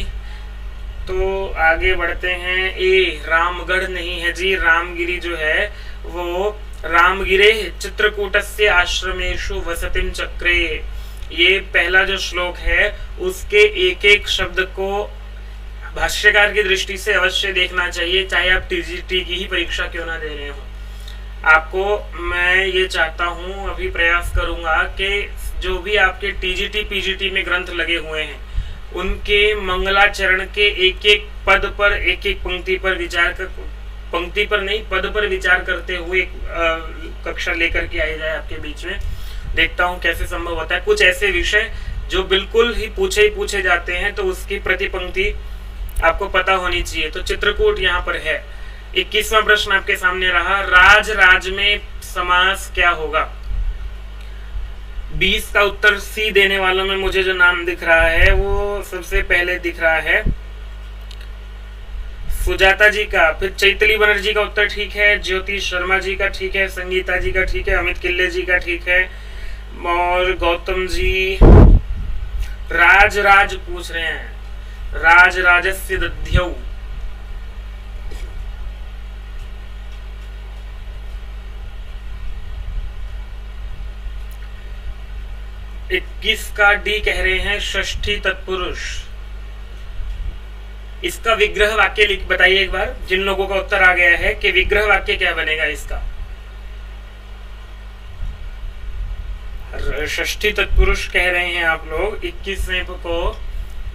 तो आगे बढ़ते हैं, ए रामगढ़ नहीं है जी, रामगिरी जो है वो रामगिरे चित्रकूटस्य आश्रमेषु वसतिम चक्रे, ये पहला जो श्लोक है उसके एक एक शब्द को भाष्यकार की दृष्टि से अवश्य देखना चाहिए, चाहे आप टीजीटी की ही परीक्षा क्यों ना दे रहे हो। आपको मैं ये चाहता हूँ, अभी प्रयास करूँगा कि जो भी आपके टीजीटी पीजीटी में ग्रंथ लगे हुए हैं उनके मंगलाचरण के एक एक पद पर, एक एक पंक्ति पर विचार कर, पंक्ति पर नहीं पद पर विचार करते हुए कक्षा लेकर के आई जाए आपके बीच में। देखता हूँ कैसे संभव होता है। कुछ ऐसे विषय जो बिल्कुल ही पूछे जाते हैं तो उसकी प्रति पंक्ति आपको पता होनी चाहिए। तो चित्रकूट यहाँ पर है। 21वां प्रश्न आपके सामने रहा, राज राज में समास क्या होगा। 20 का उत्तर सी देने वालों में मुझे जो नाम दिख रहा है वो सबसे पहले दिख रहा है सुजाता जी का, फिर चैतली बनर्जी का उत्तर ठीक है, ज्योति शर्मा जी का ठीक है, संगीता जी का ठीक है, अमित किल्ले जी का ठीक है, और गौतम जी। राज राज पूछ रहे हैं, राज राजस्य दध्यौ, किसका डी कह रहे हैं, षष्ठी तत्पुरुष। इसका विग्रह वाक्य लिख बताइए एक बार, जिन लोगों का उत्तर आ गया है कि विग्रह वाक्य क्या बनेगा इसका। षष्ठी तत्पुरुष कह रहे हैं आप लोग। 21वें को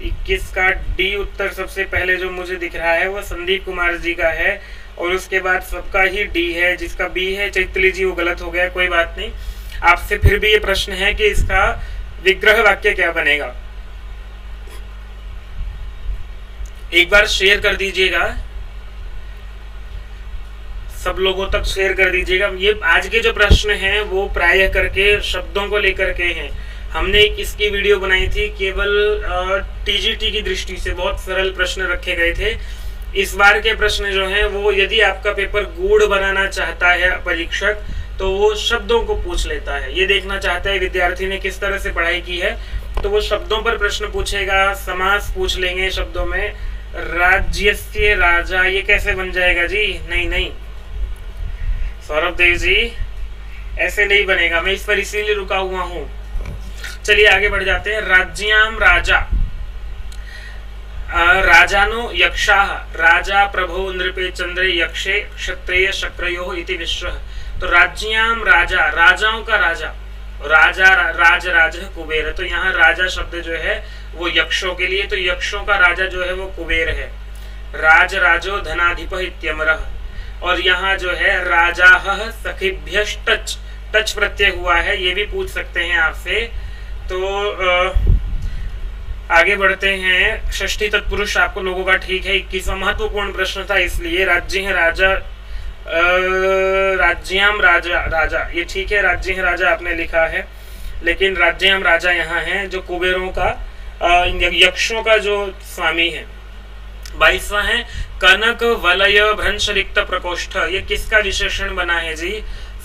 21 का डी उत्तर सबसे पहले जो मुझे दिख रहा है वो संदीप कुमार जी का है, और उसके बाद सबका ही डी है, जिसका बी है चैतली जी वो गलत हो गया, कोई बात नहीं। आपसे फिर भी ये प्रश्न है कि इसका विग्रह वाक्य क्या बनेगा। एक बार शेयर कर दीजिएगा, सब लोगों तक शेयर कर दीजिएगा। ये आज के जो प्रश्न हैं वो प्राय करके शब्दों को लेकर के हैं। हमने इसकी वीडियो बनाई थी केवल टीजीटी की दृष्टि से, बहुत सरल प्रश्न रखे गए थे। इस बार के प्रश्न जो हैं वो यदि आपका पेपर गूढ़ बनाना चाहता है परीक्षक तो वो शब्दों को पूछ लेता है, ये देखना चाहता है विद्यार्थी ने किस तरह से पढ़ाई की है, तो वो शब्दों पर प्रश्न पूछेगा। समास पूछ लेंगे शब्दों में, राज्यस्य राजा ये कैसे बन जाएगा जी, नहीं सौरभ देव जी ऐसे नहीं बनेगा, मैं इस पर इसीलिए रुका हुआ हूँ। चलिए आगे बढ़ जाते हैं। राज्याम राजा, राजानो यक्षाः, राजा प्रभो नृपे चंद्रे यक्षे क्षत्रिय शक्रयोः इति विश्वः। तो राज्याम राजा, राजाओं का राजा, राजा राज राज कुबेर, तो यहाँ राजा शब्द जो है वो यक्षों के लिए, तो यक्षों का राजा जो है वो कुबेर है। राज राजो धनाधिप इत्यमरः, और यहाँ जो है राजाः सखिभ्यः टच, टच प्रत्यय हुआ है, ये भी पूछ सकते हैं आपसे। तो आगे बढ़ते हैं, षष्ठी तत्पुरुष आपको लोगों का ठीक है। 21वां महत्वपूर्ण प्रश्न था इसलिए, राज्य है राजा, राज्याम राजा, राजा ये ठीक है, राज्य है राजा आपने लिखा है। लेकिन राज्यम राजा यहाँ हैं जो कुबेरों का यक्षों का जो स्वामी है। 22वां है कनक वलय भ्रंश रिक्त प्रकोष्ठ, ये किसका विशेषण बना है जी?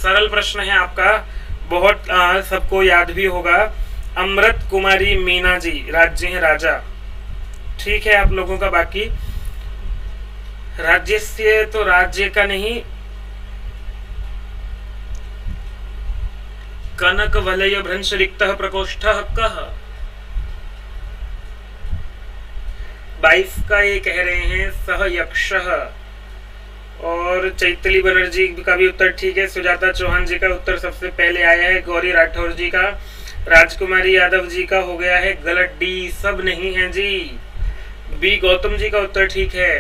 सरल प्रश्न है आपका, बहुत सबको याद भी होगा। अमृत कुमारी मीना जी राज्य है राजा, ठीक है आप लोगों का। बाकी राज्य से तो राज्य का नहीं, कनक वलय भ्रंश रिक्त प्रकोष्ठ कह 22 का ये कह रहे हैं सह यक्षः। और चैतली बनर्जी का भी उत्तर ठीक है। सुजाता चौहान जी का उत्तर सबसे पहले आया है। गौरी राठौर जी का, राजकुमारी यादव जी का हो गया है गलत, डी सब नहीं है जी। बी गौतम जी का उत्तर ठीक है,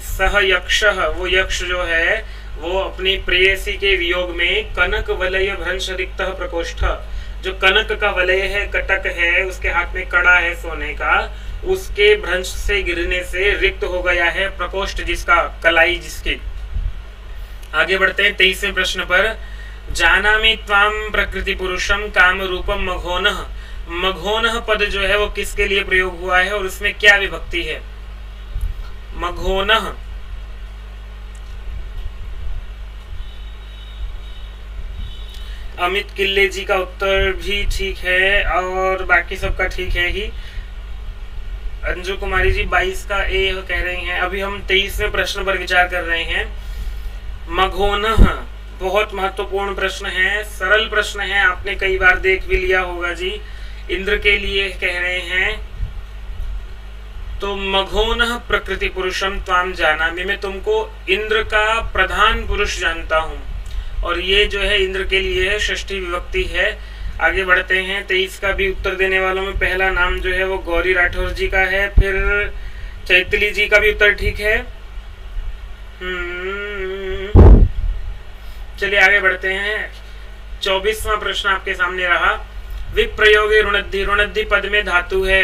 सह यक्षः, वो यक्ष जो है वो अपनी प्रेयसी के वियोग में कनक वलय भ्रंश रिक्त प्रकोष्ठ, जो कनक का वलय है, कटक है, उसके हाथ में कड़ा है सोने का, उसके भ्रंश से गिरने से रिक्त हो गया है प्रकोष्ठ, जिसका कलाई जिसकी। आगे बढ़ते हैं 23वें प्रश्न पर। जानामि त्वाम प्रकृति पुरुषम काम रूपम मघोनः, मघोनः पद जो है वो किसके लिए प्रयोग हुआ है और उसमें क्या विभक्ति है? मघोनः, अमित किल्ले जी का उत्तर भी ठीक है और बाकी सबका ठीक है ही। अंजू कुमारी जी 22 का ए कह रही हैं। अभी हम 23वें प्रश्न पर विचार कर रहे हैं। मघोनः बहुत महत्वपूर्ण प्रश्न है, सरल प्रश्न है, आपने कई बार देख भी लिया होगा जी। इंद्र के लिए कह रहे हैं तो मघोनः प्रकृति पुरुषम त्वाम जानामि, मैं तुमको इंद्र का प्रधान पुरुष जानता हूँ, और ये जो है इंद्र के लिए है, षष्ठी विभक्ति है। आगे बढ़ते हैं। 23 का भी उत्तर देने वालों में पहला नाम जो है वो गौरी राठौर जी का है, फिर चैतली जी का भी उत्तर ठीक है। चलिए आगे बढ़ते हैं। 24वां प्रश्न आपके सामने रहा। विप्रयोगे रुणद्धि, रुणद्धि पद में धातु है।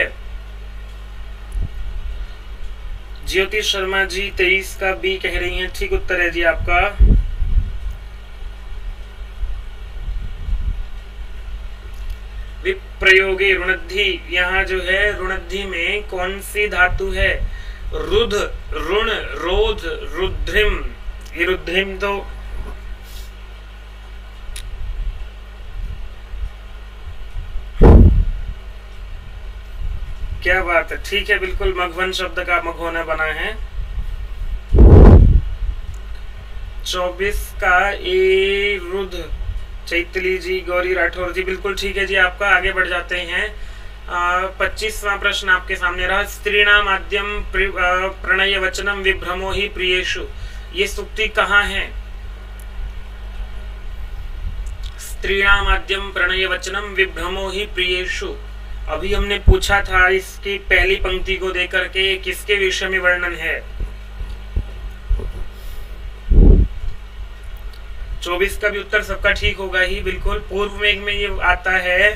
ज्योति शर्मा जी 23 का बी कह रही हैं, ठीक उत्तर है जी आपका। विप्रयोगे रुणद्धि, यहाँ जो है रुणद्धि में कौन सी धातु है? रुध, रुण, रोध, रुद्रिम, ये रुद्रिम तो क्या बात है, ठीक है बिल्कुल, मघवन शब्द का मघोना बना है। 24 का ए रुध, चैतली जी, गौरी राठौर जी बिल्कुल ठीक है जी आपका। आगे बढ़ जाते हैं। 25वां प्रश्न आपके सामने रहा। स्त्रीणाम आद्यम प्रणय वचनम विभ्रमो हि प्रियेषु, ये सूक्ति कहाँ है? स्त्रीणाम आद्यम प्रणय वचनम विभ्रमो हि प्रियेषु, अभी हमने पूछा था इसकी पहली पंक्ति को देकर के किसके विषय में वर्णन है। 24 का भी उत्तर सबका ठीक होगा ही बिल्कुल। पूर्व मेघ में ये आता है,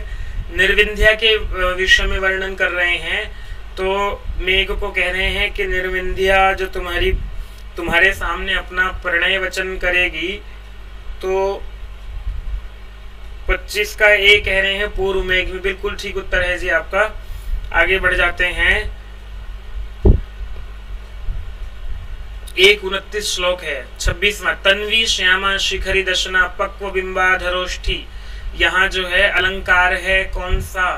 निर्विंध्या के विषय में वर्णन कर रहे हैं तो मेघ को कह रहे हैं कि निर्विंध्या जो तुम्हारे सामने अपना प्रणय वचन करेगी, तो 25 का ए कह रहे हैं पूर्व मेघ में, बिल्कुल ठीक उत्तर है जी आपका। आगे बढ़ जाते हैं। 129 श्लोक है। 26वां, तन्वी श्यामा शिखरी दशना पक्व बिंबाधरोष्ठी, यहाँ जो है अलंकार है कौन सा?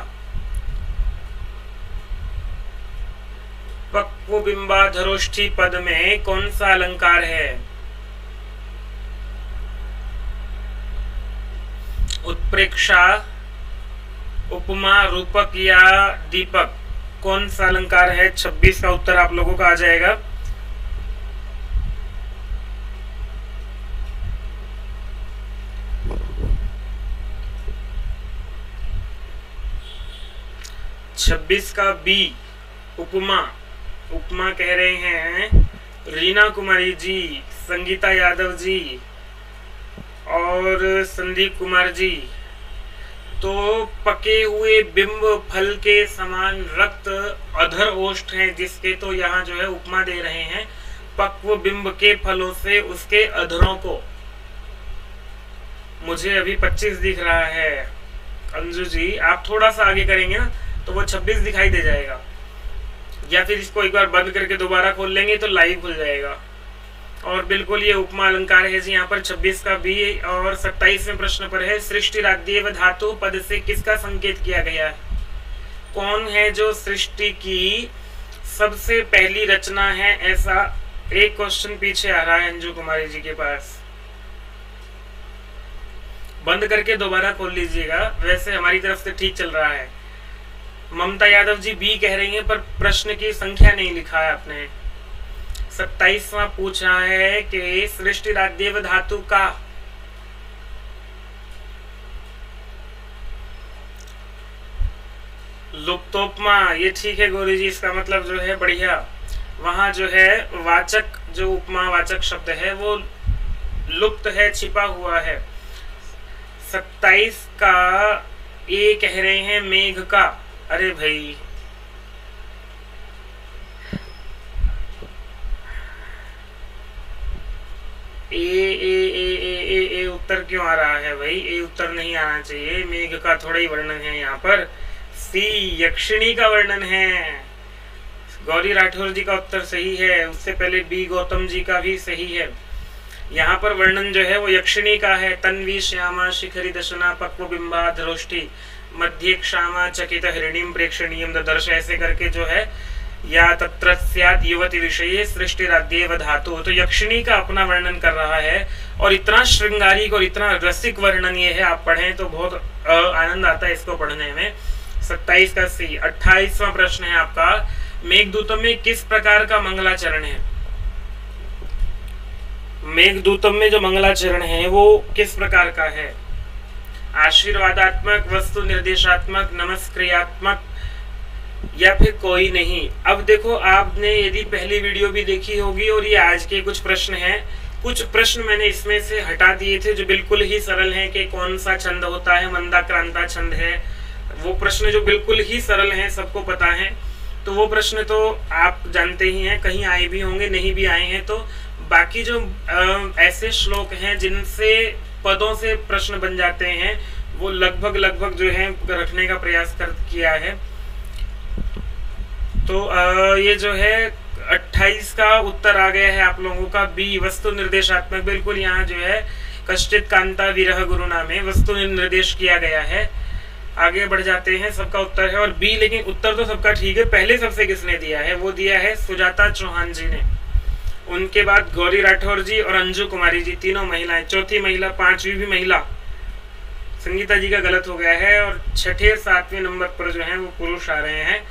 पक्व बिंबाधरोष्ठी पद में कौन सा अलंकार है? उत्प्रेक्षा, उपमा, रूपक या दीपक, कौन सा अलंकार है? 26 का उत्तर आप लोगों का आ जाएगा। 26 का बी उपमा, उपमा कह रहे हैं रीना कुमारी जी, संगीता यादव जी और संदीप कुमार जी। तो पके हुए बिंब फल के समान रक्त अधर ओष्ठ हैं जिसके, तो यहाँ जो है उपमा दे रहे हैं पक्व बिंब के फलों से उसके अधरों को। मुझे अभी 25 दिख रहा है, अंजू जी आप थोड़ा सा आगे करेंगे ना तो वो 26 दिखाई दे जाएगा, या फिर इसको एक बार बंद करके दोबारा खोल लेंगे तो लाइव खुल जाएगा। और बिल्कुल ये उपमा अलंकार है जी, यहाँ पर 26 का भी और 27वें प्रश्न पर है, सृष्टि राज्य व धातु पद से किसका संकेत किया गया है? कौन है जो सृष्टि की सबसे पहली रचना है? ऐसा एक क्वेश्चन पीछे आ रहा है अंजू कुमारी जी के पास, बंद करके दोबारा खोल लीजिएगा। वैसे हमारी तरफ से ठीक चल रहा है। ममता यादव जी बी कह रही हैं पर प्रश्न की संख्या नहीं लिखा है आपने। 27वां पूछा है कि सृष्टि राज्य व धातु का लुप्तोपमा, ये ठीक है गौरी जी, इसका मतलब जो है बढ़िया, वहां जो है वाचक जो उपमा वाचक शब्द है वो लुप्त है, छिपा हुआ है। 27 का ये कह रहे हैं मेघ का, अरे भाई ए उत्तर क्यों आ रहा है भाई? ए उत्तर नहीं आना चाहिए, मेघ का थोड़ा ही वर्णन है यहाँ पर, सी यक्षिणी का वर्णन है। गौरी राठौर जी का उत्तर सही है, उससे पहले बी गौतम जी का भी सही है। यहाँ पर वर्णन जो है वो यक्षिणी का है। तन्वी श्यामा शिखरी दशना पक्व बिंबा धरोष्ठी मध्य क्षामा चकित हरिणीम प्रेक्षणीयम दर्श, ऐसे करके जो है या तत्र स्याद युवती विषय सृष्टि राज्य व धातु, तो यक्षिणी का अपना वर्णन कर रहा है। और इतना श्रृंगारिक और इतना रसिक वर्णन ये है, आप पढ़ें तो बहुत आनंद आता है इसको पढ़ने में। 27 का सी। 28वां प्रश्न है आपका, मेघदूतम में किस प्रकार का मंगलाचरण है? मेघदूतम में जो मंगलाचरण है वो किस प्रकार का है? आशीर्वादात्मक, वस्तु निर्देशात्मक, नमस्क्रियात्मक या फिर कोई नहीं। अब देखो आपने यदि पहली वीडियो भी देखी होगी और ये आज के कुछ प्रश्न हैं, कुछ प्रश्न मैंने इसमें से हटा दिए थे जो बिल्कुल ही सरल हैं कि कौन सा छंद होता है, मंदाक्रांता छंद है, वो प्रश्न जो बिल्कुल ही सरल हैं सबको पता है, तो वो प्रश्न तो आप जानते ही हैं, कहीं आए भी होंगे नहीं भी आए हैं। तो बाकी जो ऐसे श्लोक हैं जिनसे पदों से प्रश्न बन जाते हैं वो लगभग जो है रखने का प्रयास किया है। तो ये जो है 28 का उत्तर आ गया है आप लोगों का बी, वस्तु निर्देशात्मक। बिल्कुल यहाँ जो है कश्चित कांता विरह गुरुना में वस्तु निर्देश किया गया है। आगे बढ़ जाते हैं, सबका उत्तर है और बी, लेकिन उत्तर तो सबका ठीक है। पहले सबसे किसने दिया है? वो दिया है सुजाता चौहान जी ने, उनके बाद गौरी राठौर जी और अंजू कुमारी जी, तीनों महिलाएं। चौथी महिला, पांचवी भी महिला, संगीता जी का गलत हो गया है, और छठे सातवें नंबर पर जो है वो पुरुष आ रहे हैं,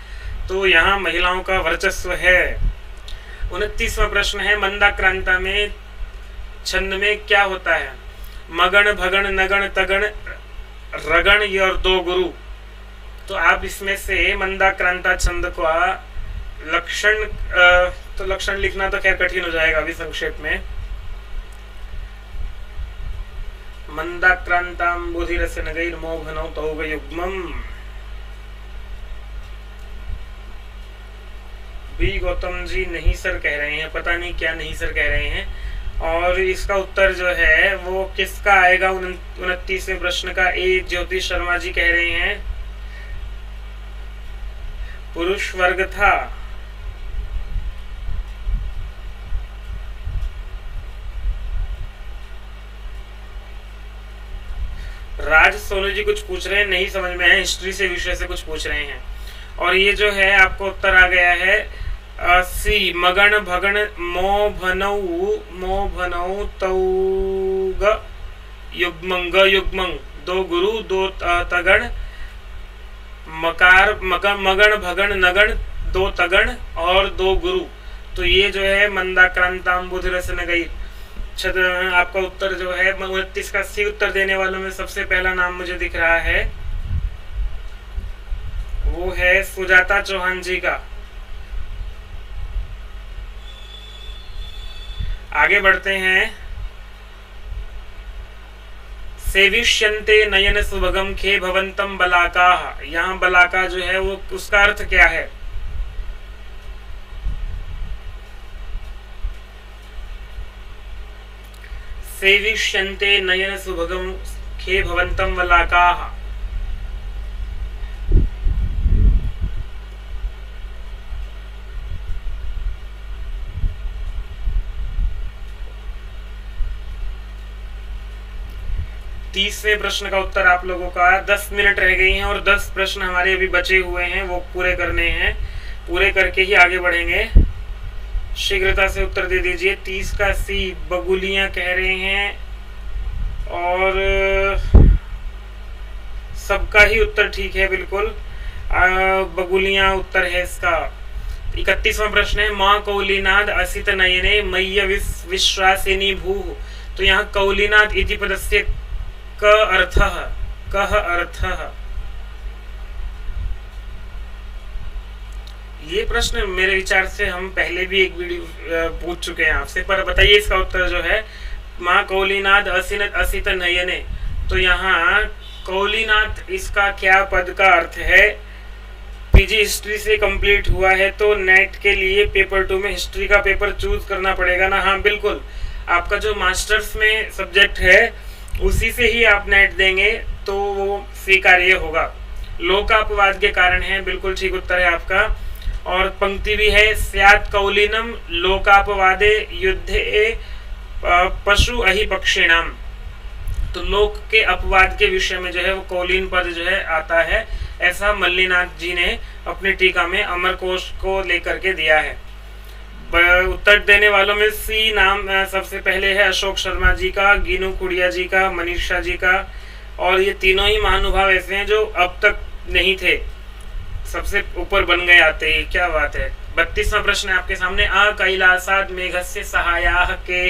तो यहाँ महिलाओं का वर्चस्व है। 29वां प्रश्न है, मंदाक्रांता में छंद में क्या होता है? मगण, भगण, नगण, तगण, रगण और दो गुरु। तो आप इसमें से मंदाक्रांता छंद को लक्षण, तो लक्षण लिखना तो खैर कठिन हो जाएगा अभी, संक्षेप में मंदाक्रांताम बोधिरस्य नगैर मोघनौ तौगयुग्मम। बी गौतम जी नहीं सर कह रहे हैं, पता नहीं क्या नहीं सर कह रहे हैं। और इसका उत्तर जो है वो किसका आएगा? 29वें प्रश्न का ए, ज्योति शर्मा जी कह रहे हैं पुरुष वर्ग था। राज सोनू जी कुछ पूछ रहे हैं, नहीं समझ में आए, हिस्ट्री से विषय से कुछ पूछ रहे हैं। और ये जो है आपको उत्तर आ गया है सी, मगण, भगण, मोभनौ तौग युग्मंग युग्मंग, दो गुरु, दो तगण, मकार, मगण, भगण, नगण, दो तगण और दो गुरु। तो ये जो है मंदाक्रांताम्बुधिरस नगई आपका उत्तर जो है 29 का सी। उत्तर देने वालों में सबसे पहला नाम मुझे दिख रहा है वो है सुजाता चौहान जी का। आगे बढ़ते हैं, सेविष्यन्ते नयन सुभगम खे भवंतम बलाका। यहाँ बलाका जो है वो उसका अर्थ क्या है? सेविष्यन्ते नयन सुभगम खे भवंतम बलाका, तीसरे प्रश्न का उत्तर आप लोगों का 10 मिनट रह गई हैं और 10 प्रश्न हमारे अभी बचे हुए हैं, वो पूरे करने हैं, पूरे करके ही आगे बढ़ेंगे। शीघ्रता से उत्तर दे दीजिए। 30 का सी बगुलियां कह रहे हैं और सबका ही उत्तर ठीक है, बिल्कुल बगुलियां उत्तर है इसका। 31वां प्रश्न है माँ कौलिनाद असित नयने मय्य विश्वासिनी भूः, तो यहाँ कौलिनाद इति पदस्य कः अर्थः ये प्रश्न मेरे विचार से हम पहले भी एक वीडियो पूछ चुके हैं आपसे, पर बताइए इसका उत्तर जो है माँ कौलिनाद असित नयने, तो यहाँ कौलिनाद इसका क्या पद का अर्थ है। पीजी हिस्ट्री से कंप्लीट हुआ है तो नेट के लिए पेपर 2 में हिस्ट्री का पेपर चूज करना पड़ेगा ना। हाँ बिल्कुल, आपका जो मास्टर्स में सब्जेक्ट है उसी से ही आप नेट देंगे तो वो स्वीकार्य होगा। लोकापवाद के कारण है, बिल्कुल ठीक उत्तर है आपका। और पंक्ति भी है स्यात् कौलिनम लोकापवादे युद्धे पशु अहि पक्षिणाम, तो लोक के अपवाद के विषय में जो है वो कौलीन पद जो है आता है, ऐसा मल्लिनाथ जी ने अपनी टीका में अमरकोश को लेकर के दिया है। उत्तर देने वालों में सी नाम सबसे पहले है अशोक शर्मा जी का, गीनू कुड़िया जी का, मनीषा जी का, और ये तीनों ही महानुभाव ऐसे हैं जो अब तक नहीं थे, सबसे ऊपर बन गए आते ही, क्या बात है। 32वां प्रश्न है आपके सामने आ कैलासाद मेघस्य सहायाः के,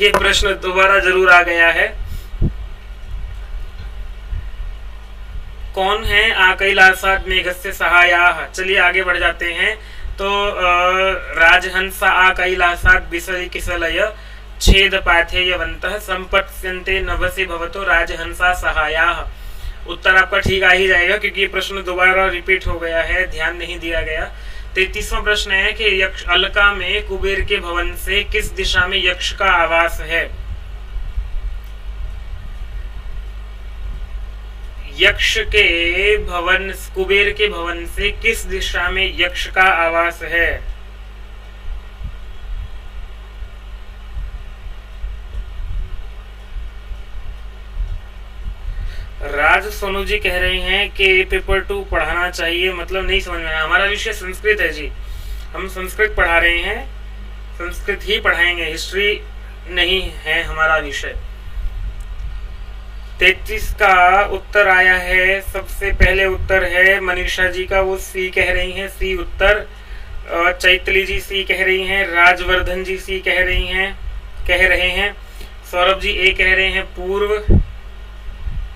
ये प्रश्न दोबारा जरूर आ गया है। कौन है आ कैलासाद मेघस्य सहायाः, चलिए आगे बढ़ जाते हैं। तो राजहंसा आ कैलासात् विसरि किसलय छेद पाथेयवन्तः सम्पत्स्यन्ते नभसि भवतो राजहंसा सहायाः, उत्तर आपका ठीक आ ही जाएगा क्योंकि ये प्रश्न दोबारा रिपीट हो गया है, ध्यान नहीं दिया गया। 33वां प्रश्न है कि यक्ष अलका में कुबेर के भवन से किस दिशा में यक्ष का आवास है। यक्ष के भवन, कुबेर के भवन से किस दिशा में यक्ष का आवास है। राज सोनू जी कह रहे हैं कि पेपर 2 पढ़ाना चाहिए, मतलब नहीं समझ में आया। हमारा विषय संस्कृत है जी, हम संस्कृत पढ़ा रहे हैं, संस्कृत ही पढ़ाएंगे, हिस्ट्री नहीं है हमारा विषय। 33 का उत्तर आया है, सबसे पहले उत्तर है मनीषा जी का, वो सी कह रही हैं, सी उत्तर। चैतली जी सी कह रही हैं, राजवर्धन जी सी कह रही हैं, सौरभ जी ए कह रहे हैं पूर्व,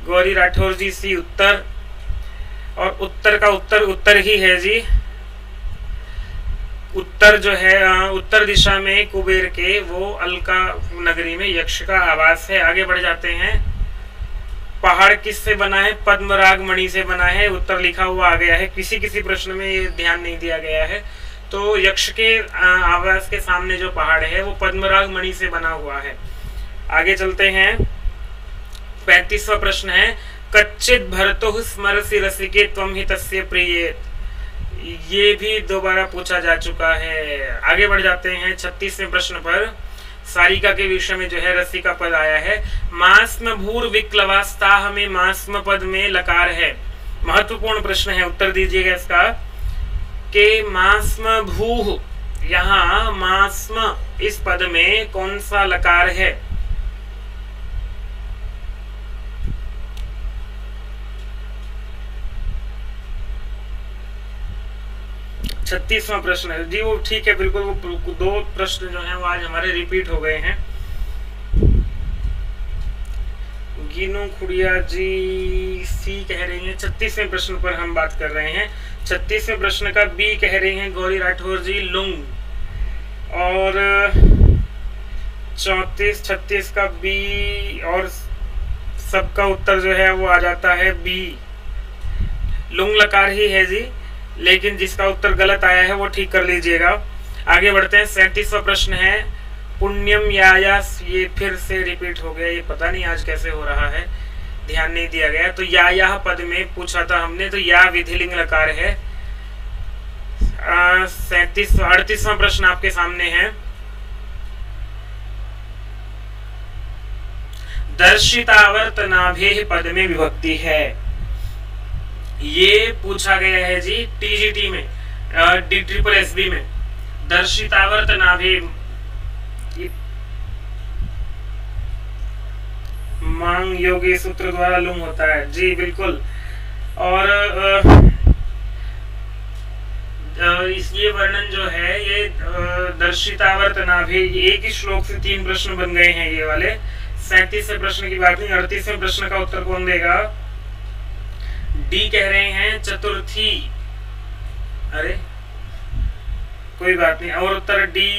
गौरी राठौर जी सी उत्तर, और उत्तर का उत्तर उत्तर ही है जी। उत्तर जो है उत्तर दिशा में कुबेर के वो अलका नगरी में यक्ष का आवास है। आगे बढ़ जाते हैं। पहाड़ किससे बना है, पद्मराग मणि से बना है, उत्तर लिखा हुआ आ गया है। किसी किसी प्रश्न में ये ध्यान नहीं दिया गया है। तो यक्ष के आवास के सामने जो पहाड़ है वो पद्मराग मणि से बना हुआ है। आगे चलते हैं। 35वां प्रश्न है कच्चित भरतो स्मरसि रसिके त्वं हि तस्य प्रिये, ये भी दोबारा पूछा जा चुका है। आगे बढ़ जाते हैं। 36वें प्रश्न पर सारिका के विषय में जो है रसिका पद आया है। मास्म भूर विक्लवास्ताह में मास्म पद में लकार है, महत्वपूर्ण प्रश्न है, उत्तर दीजिएगा इसका के मास्म भूह, यहाँ मास्म इस पद में कौन सा लकार है। छत्तीसवां प्रश्न है जी, वो ठीक है बिल्कुल, वो 2 प्रश्न जो हैं वो आज हमारे रिपीट हो गए हैं। गीनू खुड़िया जी सी कह रही हैं। 36वें प्रश्न पर हम बात कर रहे हैं। 36वें प्रश्न का बी कह रही हैं गौरी राठौर जी लुंग, और 36 का बी, और सबका उत्तर जो है वो आ जाता है बी, लुंग लकार ही है जी, लेकिन जिसका उत्तर गलत आया है वो ठीक कर लीजिएगा। आगे बढ़ते हैं। 37वां प्रश्न है पुण्यम यायास, ये फिर से रिपीट हो गया, ये पता नहीं आज कैसे हो रहा है, ध्यान नहीं दिया गया। तो यायाह पद में पूछा था हमने, तो या विधिलिंग लकार है। 38वां प्रश्न आपके सामने है दर्शितावर्तनाभेः पद में विभक्ति है, ये पूछा गया है जी टीजीटी में, DSSSB में। दर्शितावर्तनाभेः मांग योगी सूत्र द्वारा लुम होता है जी, बिल्कुल। और इसलिए वर्णन जो है ये दर्शितावर्तनाभे, एक ही श्लोक से तीन प्रश्न बन गए हैं ये वाले। 37वें प्रश्न की बात नहीं, 38वें प्रश्न का उत्तर कौन देगा? डी कह रहे हैं चतुर्थी। अरे कोई बात नहीं, और उत्तर डी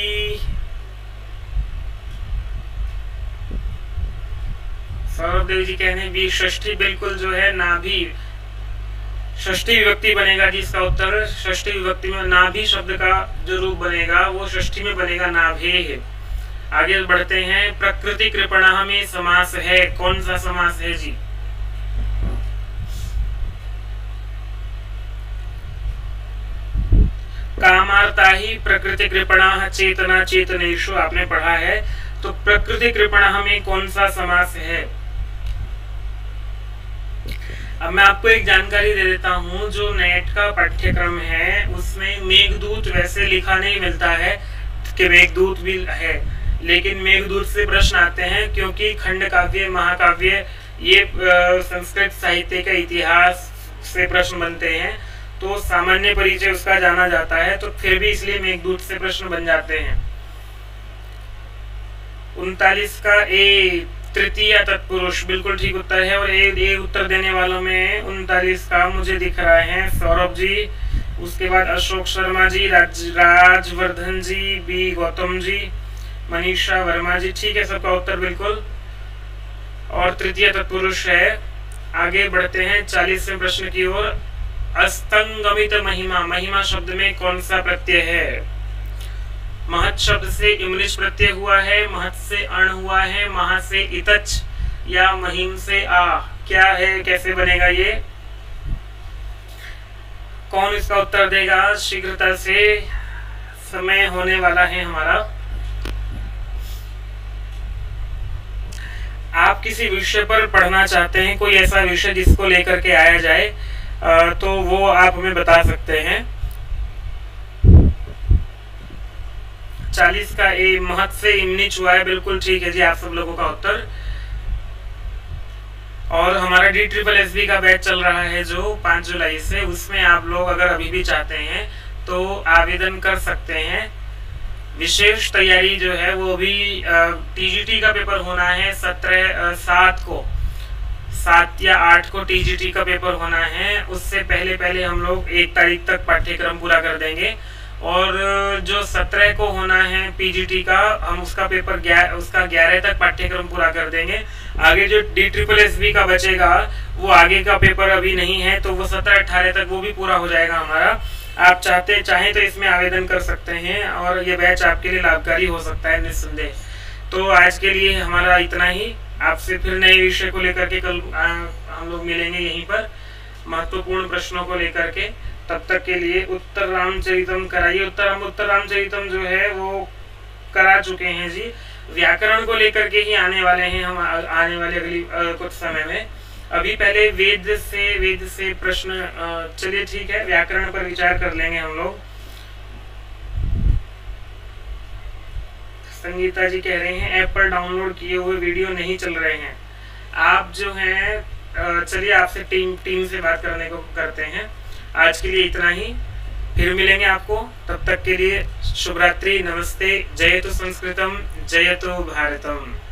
सौरभ देव जी कहने बी षष्ठी, बिल्कुल जो है नाभि, षष्ठी विभक्ति बनेगा जी इसका उत्तर। षष्ठी विभक्ति में नाभि शब्द का जो रूप बनेगा वो षष्ठी में बनेगा नाभे। आगे बढ़ते हैं, प्रकृति कृपणा में समास है, कौन सा समास है जी? कामार्ता ही प्रकृति कृपणा चेतना चेतनेषु आपने पढ़ा है, तो प्रकृति कृपणा में कौन सा समास है? अब मैं आपको एक जानकारी दे देता हूँ, जो नेट का पाठ्यक्रम है उसमें मेघदूत वैसे लिखा नहीं मिलता है कि मेघदूत भी है, लेकिन मेघदूत से प्रश्न आते हैं, क्योंकि खंड काव्य महाकाव्य ये संस्कृत साहित्य के इतिहास से प्रश्न बनते हैं, तो सामान्य परिचय उसका जाना जाता है, तो फिर भी इसलिए मेघदूत से प्रश्न बन जाते हैं। 39 का ए तृतीय तत्पुरुष बिल्कुल ठीक उत्तर है, और ए उत्तर देने वालों में 39 का मुझे दिख रहा है सौरभ जी, उसके बाद अशोक शर्मा जी, राजवर्धन जी, बी गौतम जी, मनीषा वर्मा जी, ठीक है सबका उत्तर बिल्कुल, और तृतीय तत्पुरुष है। आगे बढ़ते हैं 40वें प्रश्न की ओर, अस्तंगमित महिमा, महिमा शब्द में कौन सा प्रत्यय है? महत शब्द से इमलिश प्रत्यय हुआ है, महत से अण हुआ है, महा से इतच या महिम से आ, क्या है, कैसे बनेगा ये, कौन इसका उत्तर देगा? शीघ्रता से, समय होने वाला है हमारा। आप किसी विषय पर पढ़ना चाहते हैं, कोई ऐसा विषय जिसको लेकर के आया जाए, तो वो आप हमें बता सकते हैं। 40 का ए महत से इमनीच हुआ है, बिल्कुल ठीक है जी आप सब लोगों का उत्तर। और हमारा DSSSB का बैच चल रहा है जो 5 जुलाई से, उसमें आप लोग अगर अभी भी चाहते हैं तो आवेदन कर सकते हैं। विशेष तैयारी जो है वो भी TGT का पेपर होना है 17/7 को, 7 या 8 को TGT का पेपर होना है, उससे पहले पहले हम लोग 1 तारीख तक पाठ्यक्रम पूरा कर देंगे। और जो 17 को होना है PGT का, हम उसका पेपर उसका 11 तक पाठ्यक्रम पूरा कर देंगे। आगे जो DSSSB का बचेगा वो आगे का पेपर अभी नहीं है, तो वो 17-18 तक वो भी पूरा हो जाएगा हमारा। आप चाहें तो इसमें आवेदन कर सकते हैं, और ये बैच आपके लिए लाभकारी हो सकता है निस्संदेह। तो आज के लिए हमारा इतना ही, आपसे फिर नए विषय को लेकर के कल हम लोग मिलेंगे यहीं पर, महत्वपूर्ण प्रश्नों को लेकर के। तब तक के लिए उत्तर रामचरितम कराइए। उत्तर रामचरितम जो है वो करा चुके हैं जी, व्याकरण को लेकर के ही आने वाले हैं हम, आने वाले अगली कुछ समय में। अभी पहले वेद से प्रश्न, चलिए ठीक है, व्याकरण पर विचार कर लेंगे हम लोग। संगीता जी कह रहे हैं ऐप पर डाउनलोड किए हुए वीडियो नहीं चल रहे हैं आप जो है, चलिए आपसे टीम से बात करने को करते हैं। आज के लिए इतना ही, फिर मिलेंगे आपको, तब तक के लिए शुभ रात्रि, नमस्ते, जयतु संस्कृतम, जयतु भारतम।